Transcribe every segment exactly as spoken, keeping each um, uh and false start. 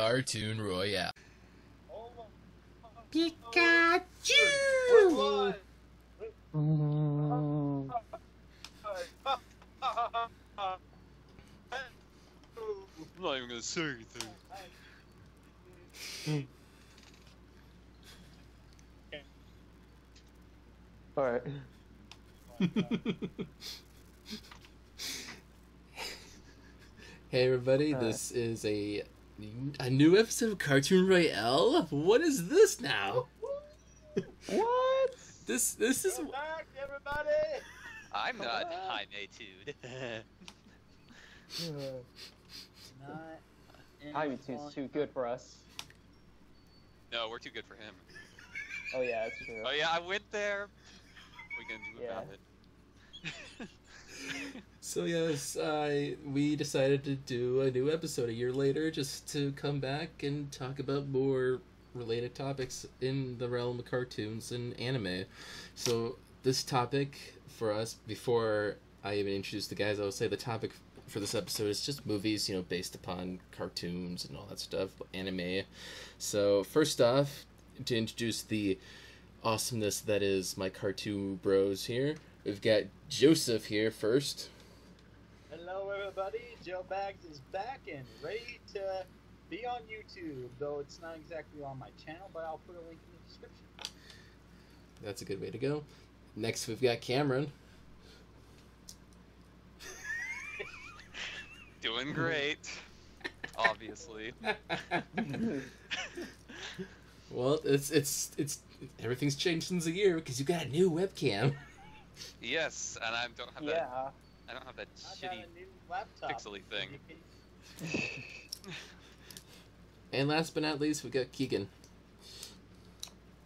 Cartoon Royale. Pikachu! Oh. I'm not even gonna say anything. Alright. Hey everybody, All this right. is a a new episode of Cartoon Royale. What is this now? What? This this is We're back, everybody. I'm not Jaime Tood. Not Jaime Tood's too good for us. No, we're too good for him. Oh yeah, that's true. Oh yeah, I went there. We can do yeah. about it. So yes, uh, we decided to do a new episode a year later just to come back and talk about more related topics in the realm of cartoons and anime. So this topic for us, before I even introduce the guys, I will say the topic for this episode is just movies, you know, based upon cartoons and all that stuff, anime. So first off, to introduce the awesomeness that is my cartoon bros here, we've got Joseph here first. Hello everybody, Joe Baggs is back and ready to be on YouTube, though it's not exactly on my channel, but I'll put a link in the description. That's a good way to go. Next we've got Cameron. Doing great, obviously. Well, it's, it's, it's, everything's changed since a year because you got a new webcam. Yes, and I don't have yeah. that. I don't have that I shitty pixely thing. And last but not least, we got Keegan.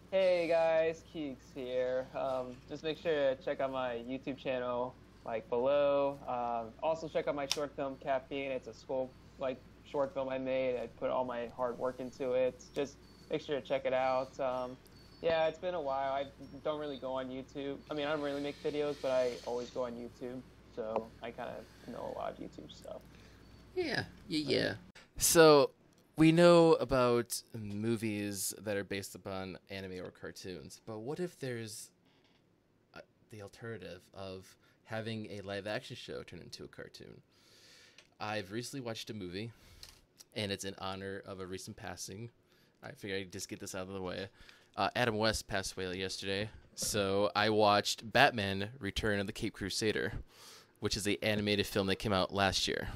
Hey guys, Keeks here. Um, just make sure to check out my YouTube channel, like below. Um, also check out my short film Caffeine. It's a school like short film I made. I put all my hard work into it. Just make sure to check it out. Um, Yeah, it's been a while. I don't really go on YouTube. I mean, I don't really make videos, but I always go on YouTube, so I kind of know a lot of YouTube stuff. Yeah, yeah, yeah. So we know about movies that are based upon anime or cartoons, but what if there's a, the alternative of having a live-action show turn into a cartoon? I've recently watched a movie, and it's in honor of a recent passing. I figured I'd just get this out of the way. Uh, Adam West passed away yesterday, so I watched Batman: Return of the Caped Crusader, which is the animated film that came out last year.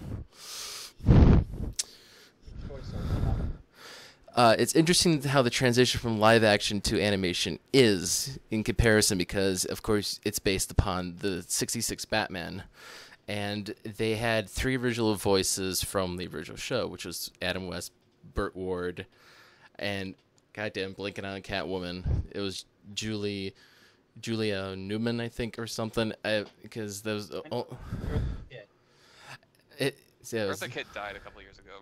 Uh, it's interesting how the transition from live action to animation is in comparison because, of course, it's based upon the sixty-six Batman. And they had three original voices from the original show, which was Adam West, Burt Ward, and... goddamn, blinking on Catwoman. It was Julie, Julia Newman, I think, or something. Because there was. Oh, it, yeah, it was, Eartha Kitt died a couple of years ago.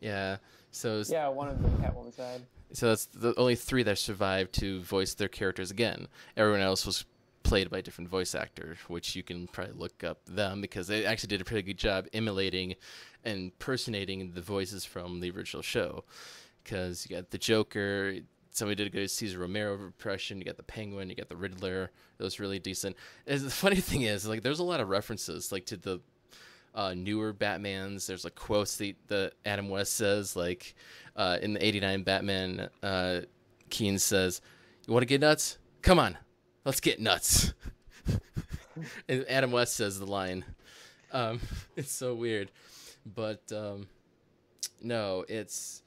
Yeah. So. It was, yeah, one of the Catwoman died. So that's the only three that survived to voice their characters again. Everyone else was played by different voice actors, which you can probably look up them because they actually did a pretty good job emulating and impersonating the voices from the original show. Because you got the Joker, somebody did a good Cesar Romero impression, you got the Penguin, you got the Riddler. It was really decent. And the funny thing is, like, there's a lot of references, like, to the uh, newer Batmans. There's, like, quotes that the Adam West says, like, uh, in the eighty-nine Batman, uh, Keane says, "You want to get nuts? Come on, let's get nuts." And Adam West says the line. Um, it's so weird. But, um, no, it's...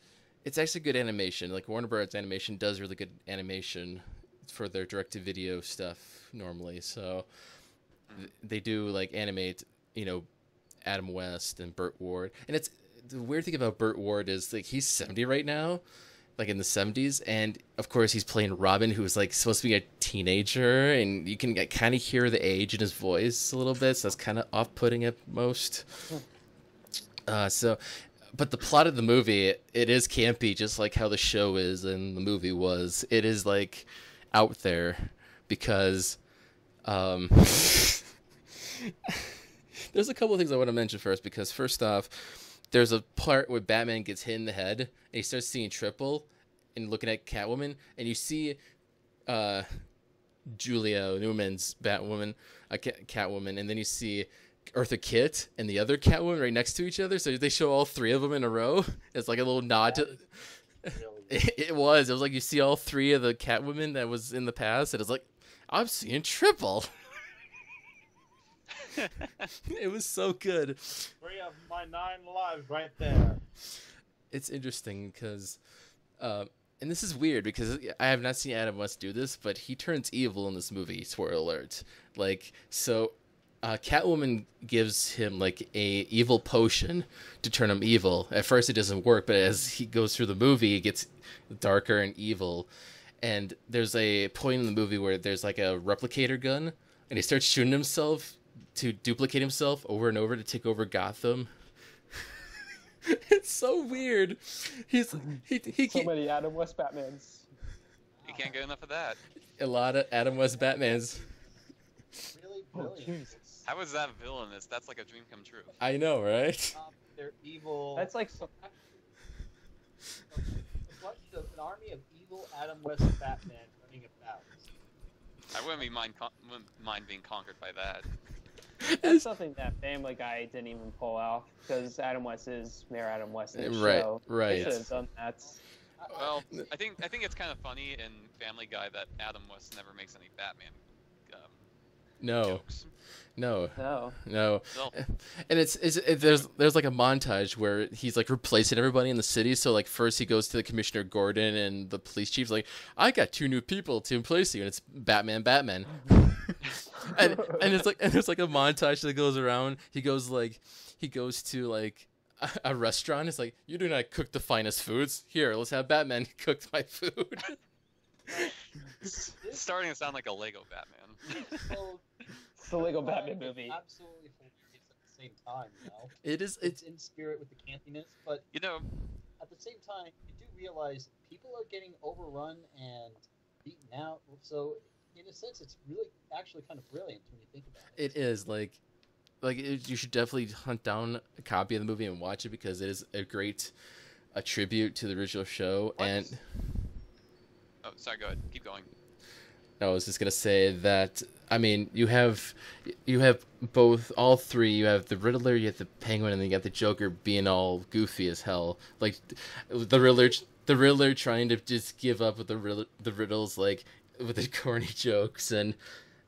it's actually good animation. Like, Warner Bros. Animation does really good animation for their direct-to-video stuff normally. So th they do, like, animate, you know, Adam West and Burt Ward. And it's the weird thing about Burt Ward is, like, he's seventy right now, like, in the seventies. And, of course, he's playing Robin, who is, like, supposed to be a teenager. And you can like, kind of hear the age in his voice a little bit. So that's kind of off-putting at most. Uh, so... but the plot of the movie, it is campy, just like how the show is and the movie was. It is, like, out there because um, there's a couple of things I want to mention first because, first off, there's a part where Batman gets hit in the head, and he starts seeing triple and looking at Catwoman, and you see uh, Julia Newman's Batwoman, uh, Catwoman, and then you see Eartha Kitt and the other Catwoman right next to each other. So they show all three of them in a row. It's like a little nod to... It, it was. It was like you see all three of the Catwomen that was in the past, and it's like, I'm seeing triple. It was so good. Three of my nine lives right there. It's interesting because, uh, and this is weird because I have not seen Adam West do this, but he turns evil in this movie. Spoiler alert! Like so, uh, Catwoman gives him like a evil potion to turn him evil. At first, it doesn't work, but as he goes through the movie, it gets darker and evil. And there's a point in the movie where there's like a replicator gun, and he starts shooting himself to duplicate himself over and over to take over Gotham. It's so weird. He's he he so many Adam West Batmans. You can't get enough of that. A lot of Adam West Batmans. Really brilliant. Oh, how is that villainous? That's like a dream come true. I know, right? Um, they're evil. That's like some. What, an army of evil Adam West Batman running about. I wouldn't be mind con wouldn't mind being conquered by that. That's something that Family Guy didn't even pull out, because Adam West is Mayor Adam West in the right, show. Right, right. They should have done that. Well, I think I think it's kind of funny in Family Guy that Adam West never makes any Batman um, no. jokes. No, no, no, no. And it's, it's it, there's there's like a montage where he's like replacing everybody in the city. So like first he goes to the Commissioner Gordon and the police chief's like, I got two new people to replace you, and it's Batman, Batman. and and it's like and there's like a montage that goes around. He goes like he goes to like a, a restaurant. It's like, you do not cook the finest foods. Here, let's have Batman cook my food. It's starting to sound like a Lego Batman. It's the Lego Batman movie. Absolutely hilarious at the same time, you know? It is. It's, it's in spirit with the campiness, but you know, at the same time, you do realize people are getting overrun and beaten out. So, in a sense, it's really actually kind of brilliant when you think about it. It is like, like it, you should definitely hunt down a copy of the movie and watch it, because it is a great, a tribute to the original show. What? And oh, sorry. Go ahead. Keep going. I was just gonna say that. I mean, you have, you have both, all three. You have the Riddler, you have the Penguin, and then you got the Joker being all goofy as hell. Like, the Riddler, the Riddler trying to just give up with the riddle, the riddles, like with the corny jokes, and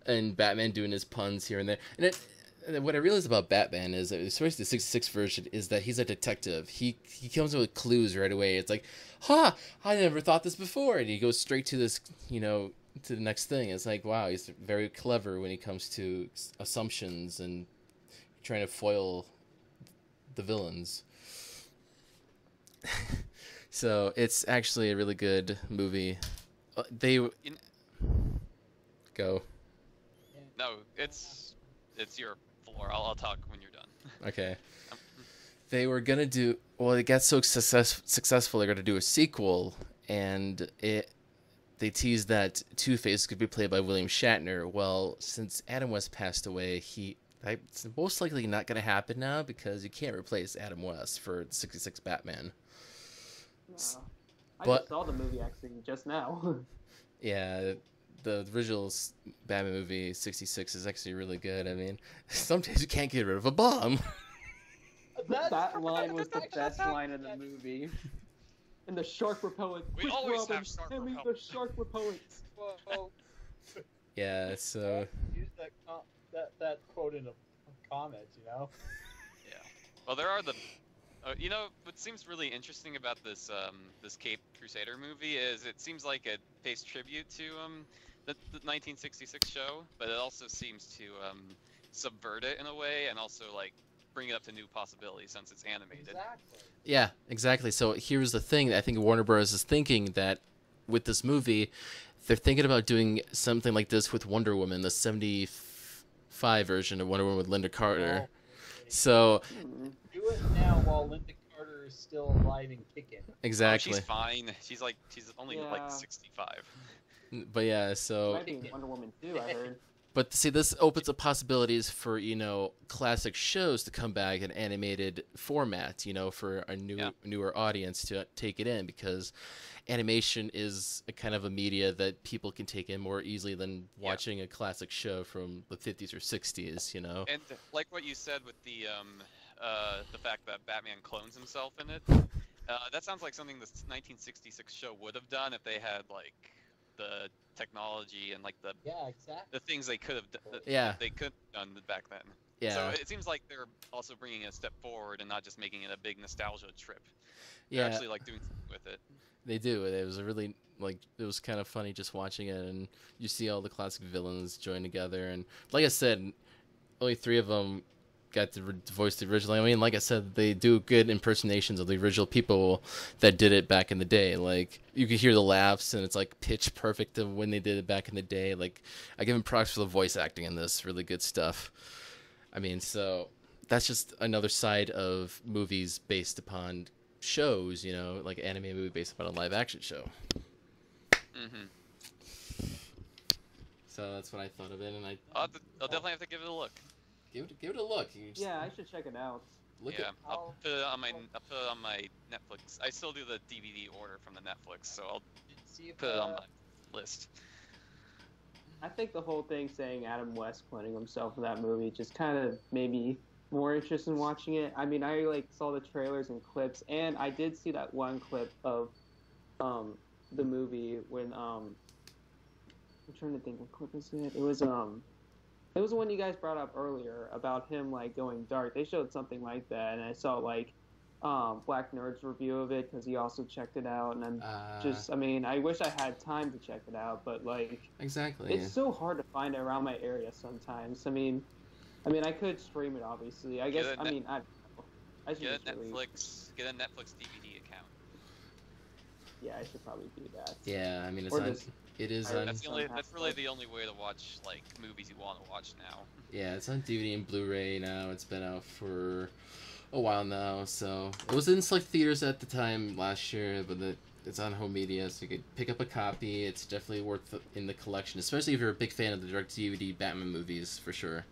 and Batman doing his puns here and there. And it, and what I realized about Batman is, especially the sixty-six version, is that he's a detective. He he comes up with clues right away. It's like, ha, I never thought this before, and he goes straight to this, you know, to the next thing. It's like, wow, he's very clever when it comes to assumptions and trying to foil the villains. So it's actually a really good movie. Uh, they you know, go. No, it's it's your floor. I'll, I'll talk when you're done. Okay. um, they were gonna do well. It got so success, successful. They're gonna do a sequel, and it. They teased that Two-Face could be played by William Shatner. Well, since Adam West passed away, he it's most likely not going to happen now, because you can't replace Adam West for sixty-six Batman. Yeah. I but, just saw the movie actually just now. Yeah, the original Batman movie sixty-six is actually really good. I mean, sometimes you can't get rid of a bomb. That's that line was the best line in the movie. And the shark repellent. We Quick always have shark repellent. The shark repellents. Yeah, so use that, that that quote in a comment, you know. Yeah. Well, there are the, uh, you know, what seems really interesting about this um this Cape Crusader movie is it seems like it pays tribute to um the, the nineteen sixty-six show, but it also seems to um subvert it in a way, and also like bring it up to new possibilities since it's animated. Exactly. Yeah, exactly. So here's the thing. I think Warner Bros. Is thinking that with this movie, they're thinking about doing something like this with Wonder Woman, the seventy-five version of Wonder Woman with Linda Carter. Yeah. So do it now while Linda Carter is still alive and kicking. Exactly. Oh, she's fine. She's like she's only yeah. like sixty-five. But yeah, so Wonder Woman too, I heard. But see, this opens up possibilities for, you know, classic shows to come back in animated format, you know, for a new yeah. newer audience to take it in, because animation is a kind of a media that people can take in more easily than watching yeah. a classic show from the fifties or sixties, you know. And like what you said with the um, uh, the fact that Batman clones himself in it, uh, that sounds like something the nineteen sixty-six show would have done if they had, like, the technology and like the yeah, exactly. the things they could have done, yeah they could have done back then. Yeah so it seems like they're also bringing a step forward and not just making it a big nostalgia trip. They're yeah actually like doing something with it. They do. It was a really, like, it was kind of funny just watching it, and you see all the classic villains join together, and like I said, only three of them got to voice the original. I mean, like I said, they do good impersonations of the original people that did it back in the day. Like, you could hear the laughs, and it's like pitch perfect of when they did it back in the day. Like, I give them props for the voice acting in this. Really good stuff. I mean, so that's just another side of movies based upon shows, you know, like anime movie based upon a live action show. Mm-hmm. So that's what I thought of it, and I I'll, have to, I'll definitely have to give it a look. Give it, give it a look. Just, yeah, I should check it out. Look yeah, at, I'll, put it on my, I'll put it on my Netflix. I still do the D V D order from the Netflix, so I'll see if, put it uh, on my list. I think the whole thing saying Adam West playing himself in that movie just kind of made me more interested in watching it. I mean, I like saw the trailers and clips, and I did see that one clip of um, the movie when... Um, I'm trying to think what clip is it. It was... um. It was the one you guys brought up earlier about him, like, going dark. They showed something like that, and I saw, like, um, Black Nerd's review of it, because he also checked it out, and I'm uh, just, I mean, I wish I had time to check it out, but, like... Exactly. It's so hard to find it around my area sometimes. I mean, I mean, I could stream it, obviously. I guess, I mean, I... I should get a Netflix, get a Netflix D V D account. Yeah, I should probably do that. Yeah, I mean, it's not... It is on... That's, the only, that's really the only way to watch, like, movies you want to watch now. Yeah, it's on D V D and Blu-ray now. It's been out for a while now, so... It was in select theaters at the time last year, but the, it's on home media, so you could pick up a copy. It's definitely worth the, in the collection, especially if you're a big fan of the direct-to-D V D Batman movies, for sure.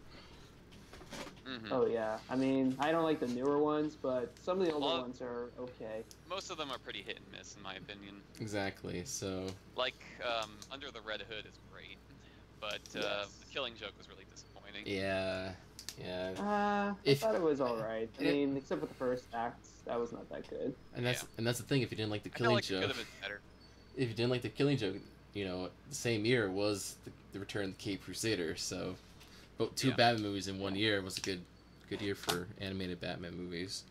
Mm-hmm. Oh, yeah. I mean, I don't like the newer ones, but some of the older well, ones are okay. Most of them are pretty hit and miss, in my opinion. Exactly, so... Like, um, Under the Red Hood is great, but uh, yes. The Killing Joke was really disappointing. Yeah, yeah. Uh, if, I thought it was alright. I mean, it, except for the first act, that was not that good. And that's yeah. and that's the thing, if you didn't like The Killing I feel like Joke... It could have been better. If you didn't like The Killing Joke, you know, the same year was The, the Return of the Caped Crusader, so... Two yeah. Batman movies in one year was a good, good year for animated Batman movies,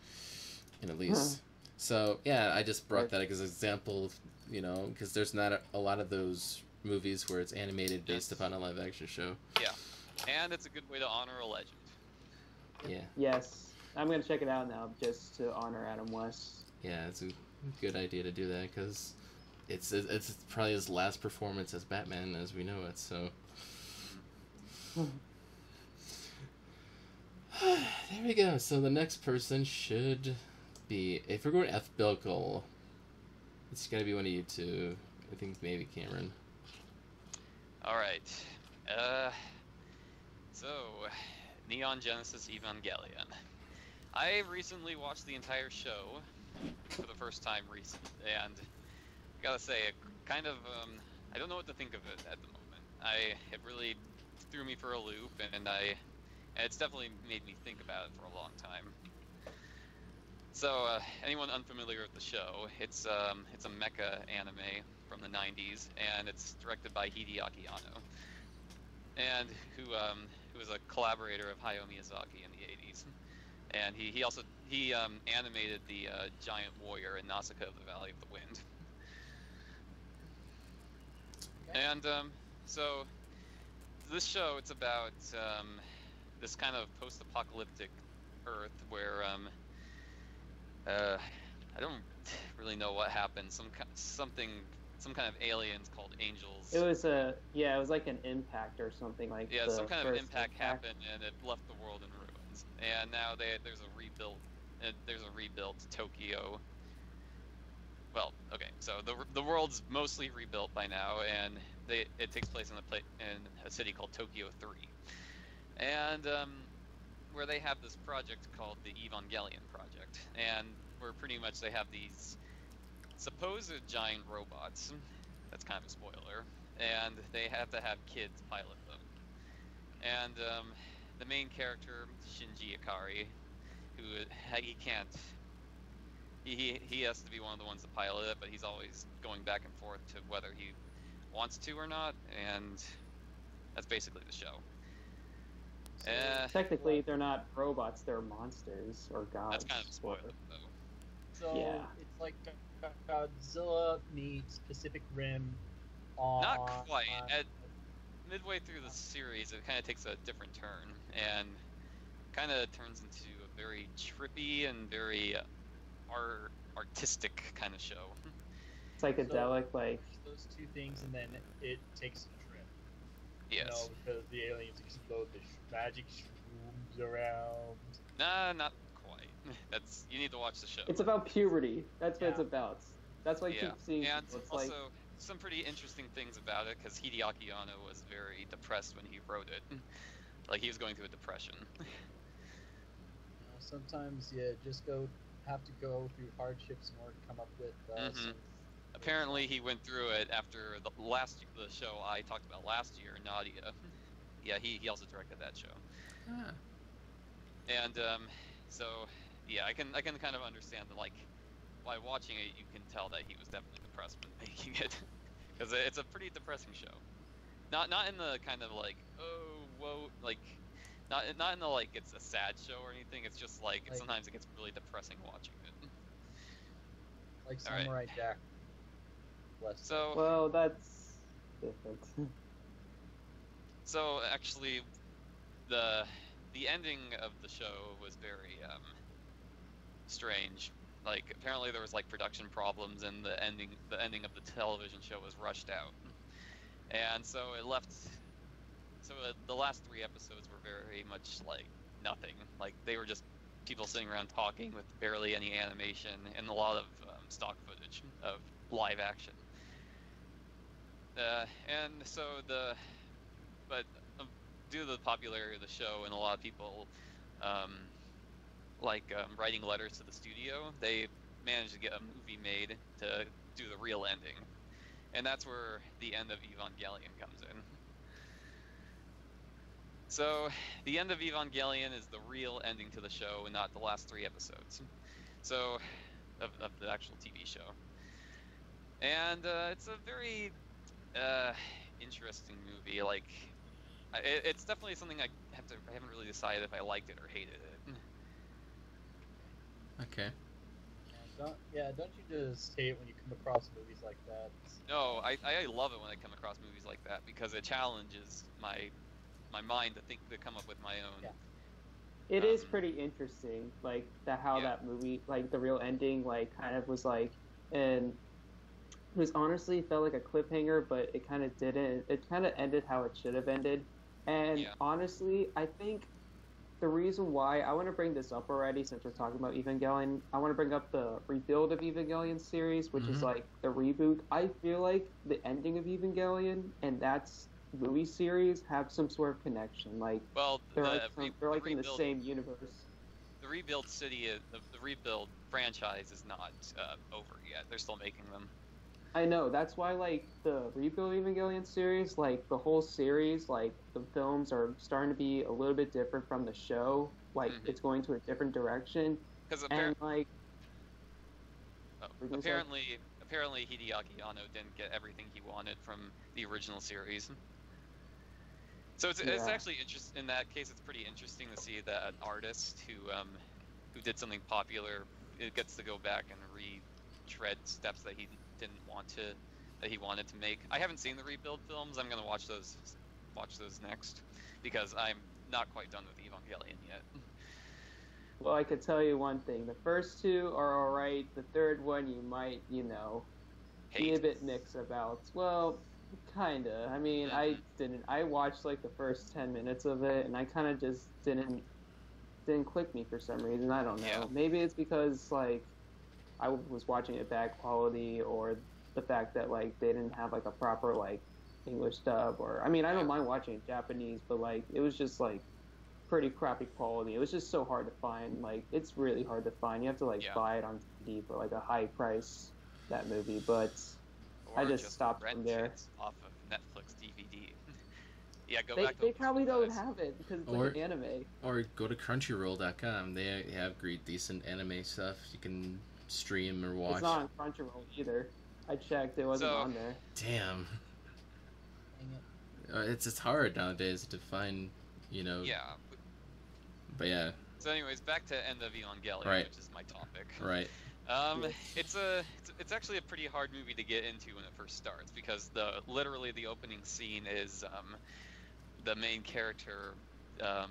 and at least. Huh. So yeah, I just brought that as an example, you know, because there's not a, a lot of those movies where it's animated based upon a live action show. Yeah, and it's a good way to honor a legend. Yeah. Yes, I'm gonna check it out now just to honor Adam West. Yeah, it's a good idea to do that because it's it's probably his last performance as Batman as we know it. So. There we go. So the next person should be, if we're going F. Bilkel, it's going to be one of you two. I think maybe Cameron. All right. Uh, so, Neon Genesis Evangelion. I recently watched the entire show for the first time recent, and I gotta say, kind of, um, I don't know what to think of it at the moment. I it really threw me for a loop, and I... And it's definitely made me think about it for a long time. So, uh, anyone unfamiliar with the show, it's um, it's a mecha anime from the nineties, and it's directed by Hideaki Anno, and who um, who was a collaborator of Hayao Miyazaki in the eighties, and he he also he um, animated the uh, giant warrior in Nausicaa of the Valley of the Wind, and um, so this show it's about. Um, This kind of post-apocalyptic Earth where um, uh, I don't really know what happened. Some something, some kind of aliens called angels. It was a yeah, it was like an impact or something like. Yeah, some kind of impact, impact happened and it left the world in ruins. And now they, there's a rebuilt, uh, there's a rebuilt Tokyo. Well, okay, so the the world's mostly rebuilt by now, and they, it takes place in a, place, in a city called Tokyo three. And um, where they have this project called the Evangelion Project. And where pretty much they have these supposed giant robots. That's kind of a spoiler. And they have to have kids pilot them. And um, the main character, Shinji Ikari, who he can't... He, he has to be one of the ones to pilot it, but he's always going back and forth to whether he wants to or not, and that's basically the show. So uh, technically, they're not robots, they're monsters, or gods. That's kind of a spoiler, though. So, yeah. It's like Godzilla meets Pacific Rim on... Not quite. Uh, At midway through the series, it kind of takes a different turn, and kind of turns into a very trippy and very... Uh, Our artistic kind of show. Psychedelic, so, like those two things, and then it takes a trip. Yes, you know, because the aliens explode the magic shrooms around. Nah, not quite. That's you need to watch the show. It's about puberty. That's yeah. what it's about. That's why I yeah. keep seeing. And it's also like... some pretty interesting things about it, because Hideaki Anno was very depressed when he wrote it. Like he was going through a depression. You know, sometimes, yeah, just go. Have to go through hardships in order to come up with. Uh, mm-hmm. some... Apparently, he went through it after the last the show I talked about last year, Nadia. Yeah, he he also directed that show. Huh. And um, so, yeah, I can I can kind of understand that, like, by watching it, you can tell that he was definitely depressed when making it, because it's a pretty depressing show. Not not in the kind of like oh whoa like. Not, not in the, like, it's a sad show or anything, it's just, like, like sometimes it gets really depressing watching it. Like Samurai right. Jack. Bless so, well, that's different. So, actually, the the ending of the show was very um, strange. Like, apparently there was, like, production problems, and the ending, the ending of the television show was rushed out. And so it left... So uh, the last three episodes were very much like nothing. Like they were just people sitting around talking with barely any animation and a lot of um, stock footage of live action. Uh, and so the, but um, due to the popularity of the show and a lot of people um, like um, writing letters to the studio, they managed to get a movie made to do the real ending. And that's where the end of Evangelion comes in. So, the end of Evangelion is the real ending to the show and not the last three episodes. So, of, of the actual T V show. And uh, it's a very uh, interesting movie. Like, it, it's definitely something I, have to, I haven't really decided if I liked it or hated it. Okay. Yeah, don't, yeah, don't you just hate it when you come across movies like that? No, I, I love it when I come across movies like that because it challenges my... my mind to think to come up with my own. Yeah. It um, is pretty interesting, like the how yeah. that movie, like the real ending, like kind of was like, and it was honestly felt like a cliffhanger, but it kind of didn't. It kind of ended how it should have ended, and yeah. honestly, I think the reason why I want to bring this up already, since we're talking about Evangelion, I want to bring up the rebuild of Evangelion series, which mm-hmm. is like the reboot. I feel like the ending of Evangelion, and that's. Movie series have some sort of connection, like well, they're the, like, from, they're the like rebuild, in the same universe. The rebuild city, the, the rebuild franchise is not uh, over yet. They're still making them. I know. That's why, like the rebuild Evangelion series, like the whole series, like the films are starting to be a little bit different from the show. Like mm-hmm. it's going to a different direction. Because apparently, like, oh, apparently, say? apparently Hideaki Anno didn't get everything he wanted from the original series. So it's, yeah. it's actually interest, in that case. It's pretty interesting to see that an artist who um, who did something popular it gets to go back and retread steps that he didn't want to that he wanted to make. I haven't seen the rebuild films. I'm gonna watch those watch those next because I'm not quite done with Evangelion yet. Well, I could tell you one thing: the first two are all right. The third one, you might, you know, Hate. be a bit mixed about. Well. Kinda. I mean, mm-hmm. I didn't. I watched like the first ten minutes of it, and I kind of just didn't didn't click me for some reason. I don't know. Yeah. Maybe it's because like I was watching it bad quality, or the fact that like they didn't have like a proper like English dub, or I mean, I don't mind watching it Japanese, but like it was just like pretty crappy quality. It was just so hard to find. Like it's really hard to find. You have to like yeah. buy it on D V D for like a high price, that movie. But or I just, just stopped from there. Off of Netflix D V D. Yeah, go they, back. They probably don't guys. have it because it's or, like an anime. Or go to Crunchyroll dot com. They have great, decent anime stuff you can stream or watch. It's not on Crunchyroll either. I checked; it wasn't so, on there. Damn. Dang it. It's it's hard nowadays to find, you know. Yeah. But yeah. So, anyways, back to End of Evangelion, right. which is my topic. Right. Um, it's a, it's, it's actually a pretty hard movie to get into when it first starts because the literally the opening scene is um. the main character um,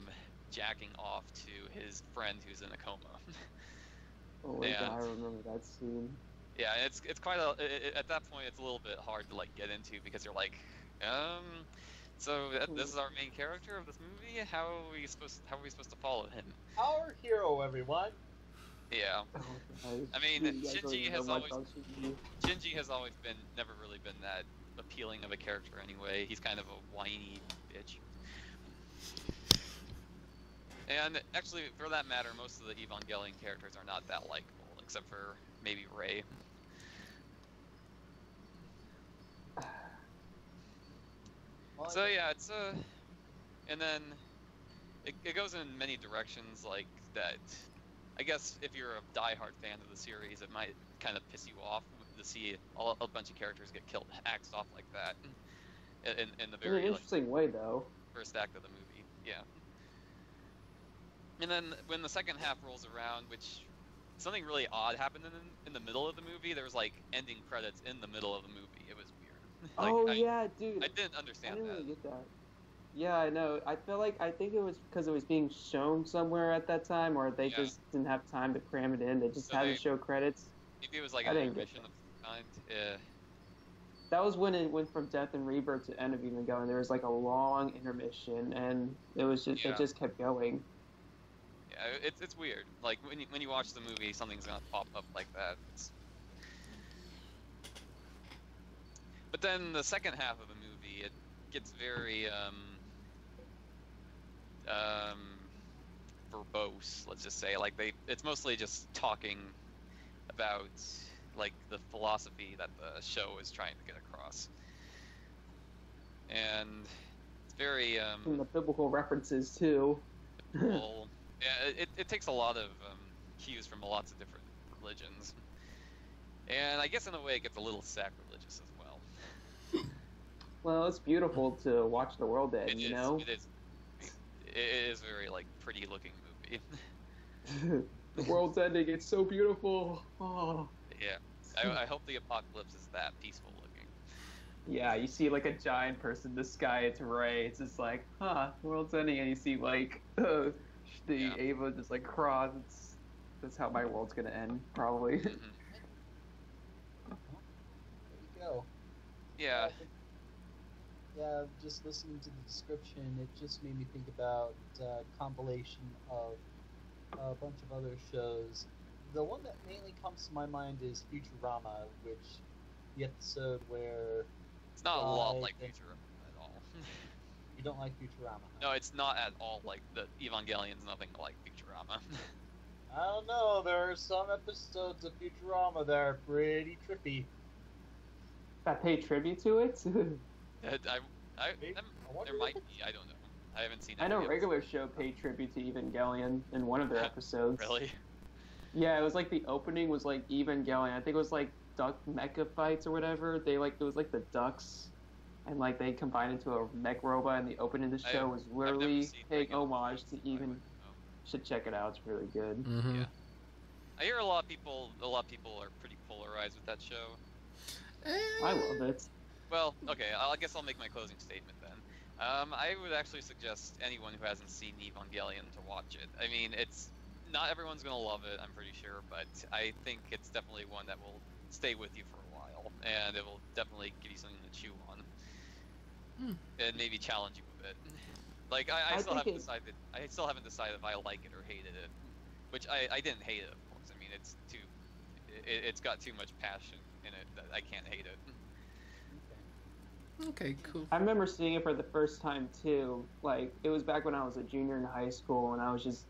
jacking off to his friend who's in a coma. Oh, and, God, I remember that scene. Yeah, and it's it's quite a it, at that point it's a little bit hard to like get into because you're like, um, so that, this is our main character of this movie. How are we supposed how are we supposed to follow him? Our hero, everyone. Yeah, I mean Shinji has always Shinji has always been never really been that appealing of a character anyway. He's kind of a whiny bitch. And actually, for that matter, most of the Evangelion characters are not that likable, except for maybe Rey. Well, so yeah, it's a... Uh, and then it, it goes in many directions, like that... I guess if you're a diehard fan of the series, it might kind of piss you off to see all, a bunch of characters get killed, axed off like that. In, in the very in an interesting like, way, though. First act of the movie, yeah. And then when the second half rolls around, which something really odd happened in, in the middle of the movie. There was like ending credits in the middle of the movie. It was weird. Like, oh I, yeah, dude. I didn't understand I didn't that. Really get that. Yeah, I know. I feel like I think it was because it was being shown somewhere at that time, or they yeah. just didn't have time to cram it in. They just so had they, to show credits. Maybe it was like I an ambition of some kind. Yeah. That was when it went from Death and Rebirth to End of Evangelion. There was like a long intermission, and it was just yeah. it just kept going. Yeah, it's it's weird. Like when you, when you watch the movie, something's gonna pop up like that. It's... But then the second half of the movie, it gets very um, um, verbose. Let's just say, like they, it's mostly just talking about. Like the philosophy that the show is trying to get across, and it's very um, and the biblical references too. Biblical, yeah, it it takes a lot of um, cues from lots of different religions, and I guess in a way it gets a little sacrilegious as well. Well, it's beautiful to watch the world in, you is, know. It is. It is very like pretty looking movie. The world's ending. It's so beautiful. Oh. Yeah, I, I hope the apocalypse is that peaceful looking. Yeah, you see like a giant person in the sky, it's Rey, it's just like, huh, the world's ending, and you see like uh, the yeah. Ava just like cross, it's, that's how my world's gonna end, probably. Mm-hmm. There you go. Yeah. Yeah, just listening to the description, it just made me think about uh, compilation of a bunch of other shows. The one that mainly comes to my mind is Futurama, which the episode where it's not a lot like Futurama at all. You don't like Futurama? No, it's not at all like the Evangelion's nothing like Futurama. I don't know. There are some episodes of Futurama that are pretty trippy. I pay tribute to it. I, I, I, I there might be. I don't know. I haven't seen. I know regular show paid tribute to Evangelion in one of their episodes. Really. Yeah, it was like the opening was like Evangelion. I think it was like duck mecha fights or whatever. They like it was like the ducks, and like they combined into a mech robot. And the opening of the show I, was literally paying homage to even. Should check it out. It's really good. Mm-hmm. Yeah, I hear a lot of people. A lot of people are pretty polarized with that show. I love it. Well, okay. I guess I'll make my closing statement then. Um, I would actually suggest anyone who hasn't seen Evangelion to watch it. I mean, it's. Not everyone's going to love it, I'm pretty sure, but I think it's definitely one that will stay with you for a while, and it will definitely give you something to chew on, hmm. and maybe challenge you a bit. Like, I, I, I still haven't it... decided I still haven't decided if I like it or hated it, which I, I didn't hate it, of course. I mean, it's too, it, it's got too much passion in it that I can't hate it. Okay, cool. I remember seeing it for the first time too. Like, it was back when I was a junior in high school, and I was just,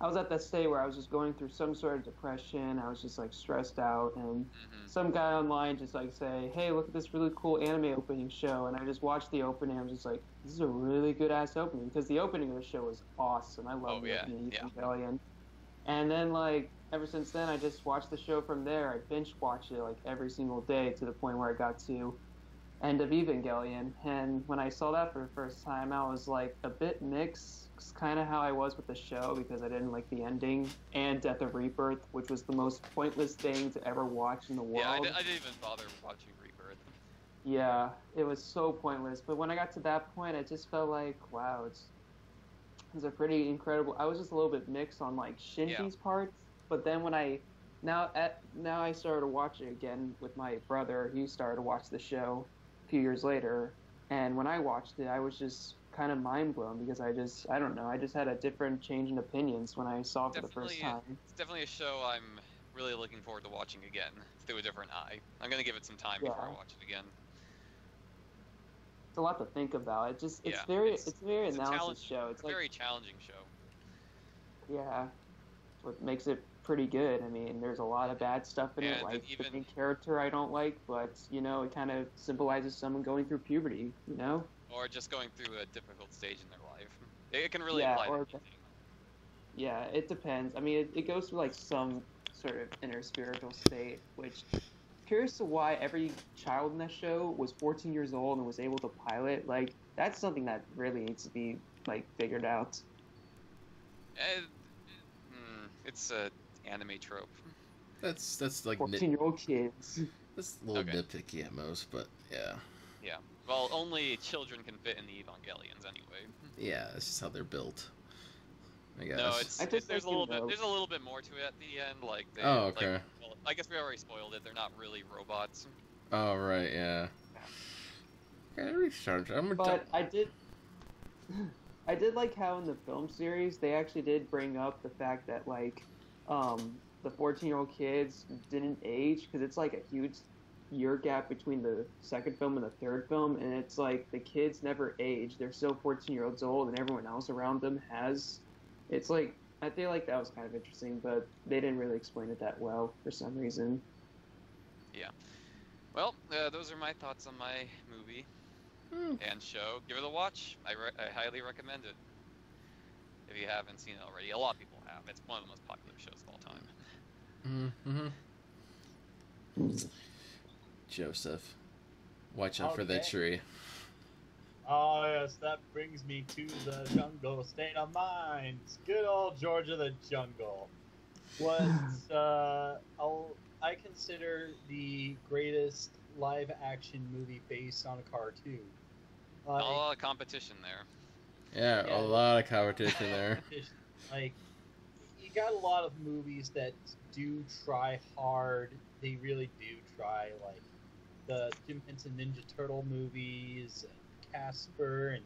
I was at that state where I was just going through some sort of depression. I was just like stressed out, and mm-hmm. some guy online just like say, "Hey, look at this really cool anime opening show," and I just watched the opening. I was just like, "This is a really good ass opening," because the opening of the show was awesome. I love oh, yeah. Evangelion. And then, like, ever since then, I just watched the show from there. I binge watched it, like, every single day to the point where I got to End of Evangelion. And when I saw that for the first time, I was, like, a bit mixed. It's kind of how I was with the show, because I didn't like the ending and Death of Rebirth, which was the most pointless thing to ever watch in the world. Yeah, I, did, I didn't even bother watching Rebirth. Yeah, it was so pointless. But when I got to that point, I just felt like, wow, it's... Is a pretty incredible. I was just a little bit mixed on like Shinji's yeah. part, but then when I now at now I started to watch it again with my brother. He started to watch the show a few years later, and when I watched it, I was just kind of mind blown because I just I don't know. I just had a different change in opinions when I saw it for definitely, the first time. It's definitely a show I'm really looking forward to watching again through a different eye. I'm gonna give it some time yeah. before I watch it again. It's a lot to think about. It just it's yeah, very it's, it's very it's analysis a show. It's a like, very challenging show. Yeah, what makes it pretty good. I mean, there's a lot of bad stuff in yeah, it, like even, the main character I don't like, but you know, it kind of symbolizes someone going through puberty, you know, or just going through a difficult stage in their life. It can really yeah, apply or, to anything. Yeah, it depends. I mean, it, it goes through like some sort of inner spiritual state, which. Curious to why every child in that show was fourteen years old and was able to pilot. Like, that's something that really needs to be, like, figured out. It, mm, it's a anime trope. That's, that's like... fourteen-year-old kids. That's a little okay. nitpicky at most, but, yeah. Yeah. Well, only children can fit in the Evangelions, anyway. Yeah, that's just how they're built. I guess. No, it's, I just there's a little bit. There's a little bit more to it at the end. Like, they, oh, okay. Like, well, I guess we already spoiled it. They're not really robots. Oh right, yeah. Okay, recharge. I'm but I did. I did like how in the film series they actually did bring up the fact that like, um, the fourteen-year-old kids didn't age because it's like a huge year gap between the second film and the third film, and it's like the kids never age. They're still fourteen-year-olds old, and everyone else around them has. It's like, I feel like that was kind of interesting, but they didn't really explain it that well for some reason. Yeah. Well, uh, those are my thoughts on my movie mm. and show. Give it a watch. I, re I highly recommend it. If you haven't seen it already, a lot of people have. It's one of the most popular shows of all time. Mm-hmm. Joseph, watch out okay. for that tree. Oh yes, that brings me to the jungle state of mind. Good old George of the Jungle was, uh, I'll, I consider the greatest live-action movie based on a cartoon. Uh, a lot of competition there. Yeah, yeah, a lot of competition there. Like, you got a lot of movies that do try hard. They really do try, like the Jim Henson Ninja Turtle movies. Casper and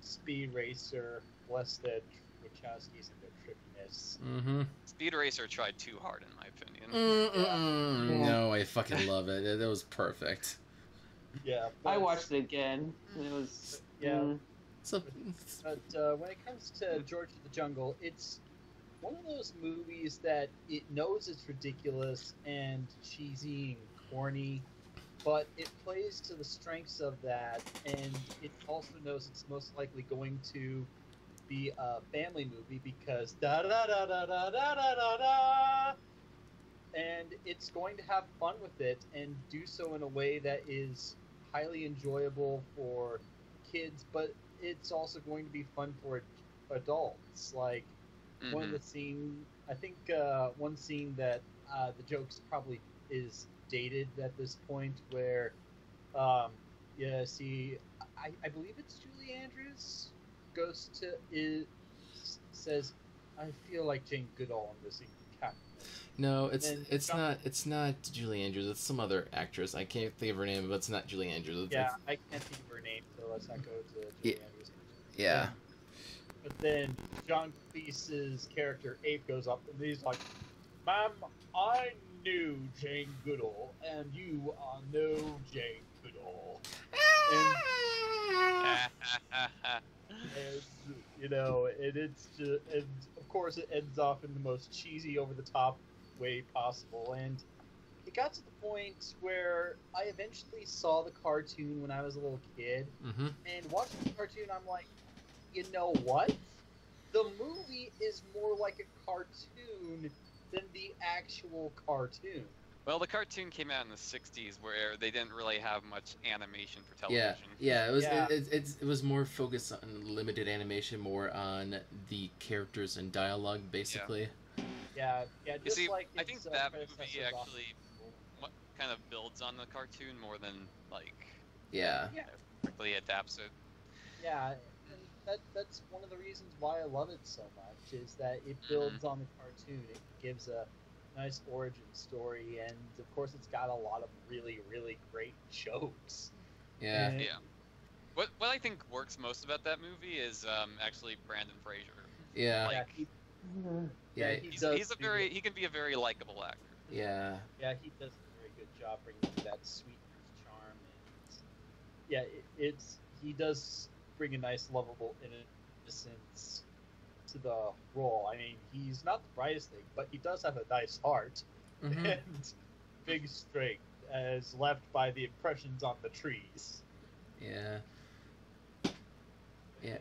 Speed Racer, less the Wachowskis and their trippiness. Mm-hmm. Speed Racer tried too hard, in my opinion. Mm-mm. Yeah. No, I fucking love it. It was perfect. Yeah, but I watched it again. It was yeah. So, but uh, when it comes to George of the Jungle, it's one of those movies that it knows it's ridiculous and cheesy and corny. But it plays to the strengths of that, and it also knows it's most likely going to be a family movie because da da da da da da da da da, and it's going to have fun with it and do so in a way that is highly enjoyable for kids, but it's also going to be fun for adults. Like mm-hmm. one of the scene, I think uh, one scene that uh, the joke's probably is. Dated at this point where um yeah see I, I believe it's Julie Andrews goes to is says I feel like Jane Goodall in this encounter. No, it's it's John, not it's not Julie Andrews, it's some other actress. I can't think of her name, but it's not Julie Andrews. It's, yeah, it's, I can't think of her name, so let's not go to Julie yeah, Andrews. Yeah. But then John Cleese's character Abe goes up and he's like, "Ma'am, I knew Jane Goodall, and you are no Jane Goodall." And, and, you know, and it's just, and of course it ends off in the most cheesy, over-the-top way possible. And it got to the point where I eventually saw the cartoon when I was a little kid. Mm-hmm. And watching the cartoon, I'm like, you know what? The movie is more like a cartoon than the actual cartoon. Well, the cartoon came out in the sixties, where they didn't really have much animation for television. Yeah, yeah, it was yeah. It, it, it, it was more focused on limited animation, more on the characters and dialogue, basically. Yeah, yeah. yeah just you see, like I think that movie actually awesome. kind of builds on the cartoon more than like yeah, yeah. quickly adapts it. Yeah, and that that's one of the reasons why I love it so much, is that it builds mm-hmm. on the cartoon. It gives a nice origin story, and of course it's got a lot of really, really great jokes. Yeah. And... yeah. What what I think works most about that movie is um, actually Brandon Fraser. Yeah. Like, yeah. He, yeah he he's, he's a very good. he can be a very likable actor. Yeah. Yeah, he does a very good job bringing that sweet charm. And yeah, it, it's he does bring a nice, lovable innocence to the role. I mean, he's not the brightest thing, but he does have a nice heart mm-hmm. and big strength, as left by the impressions on the trees. Yeah. Yeah. Yeah.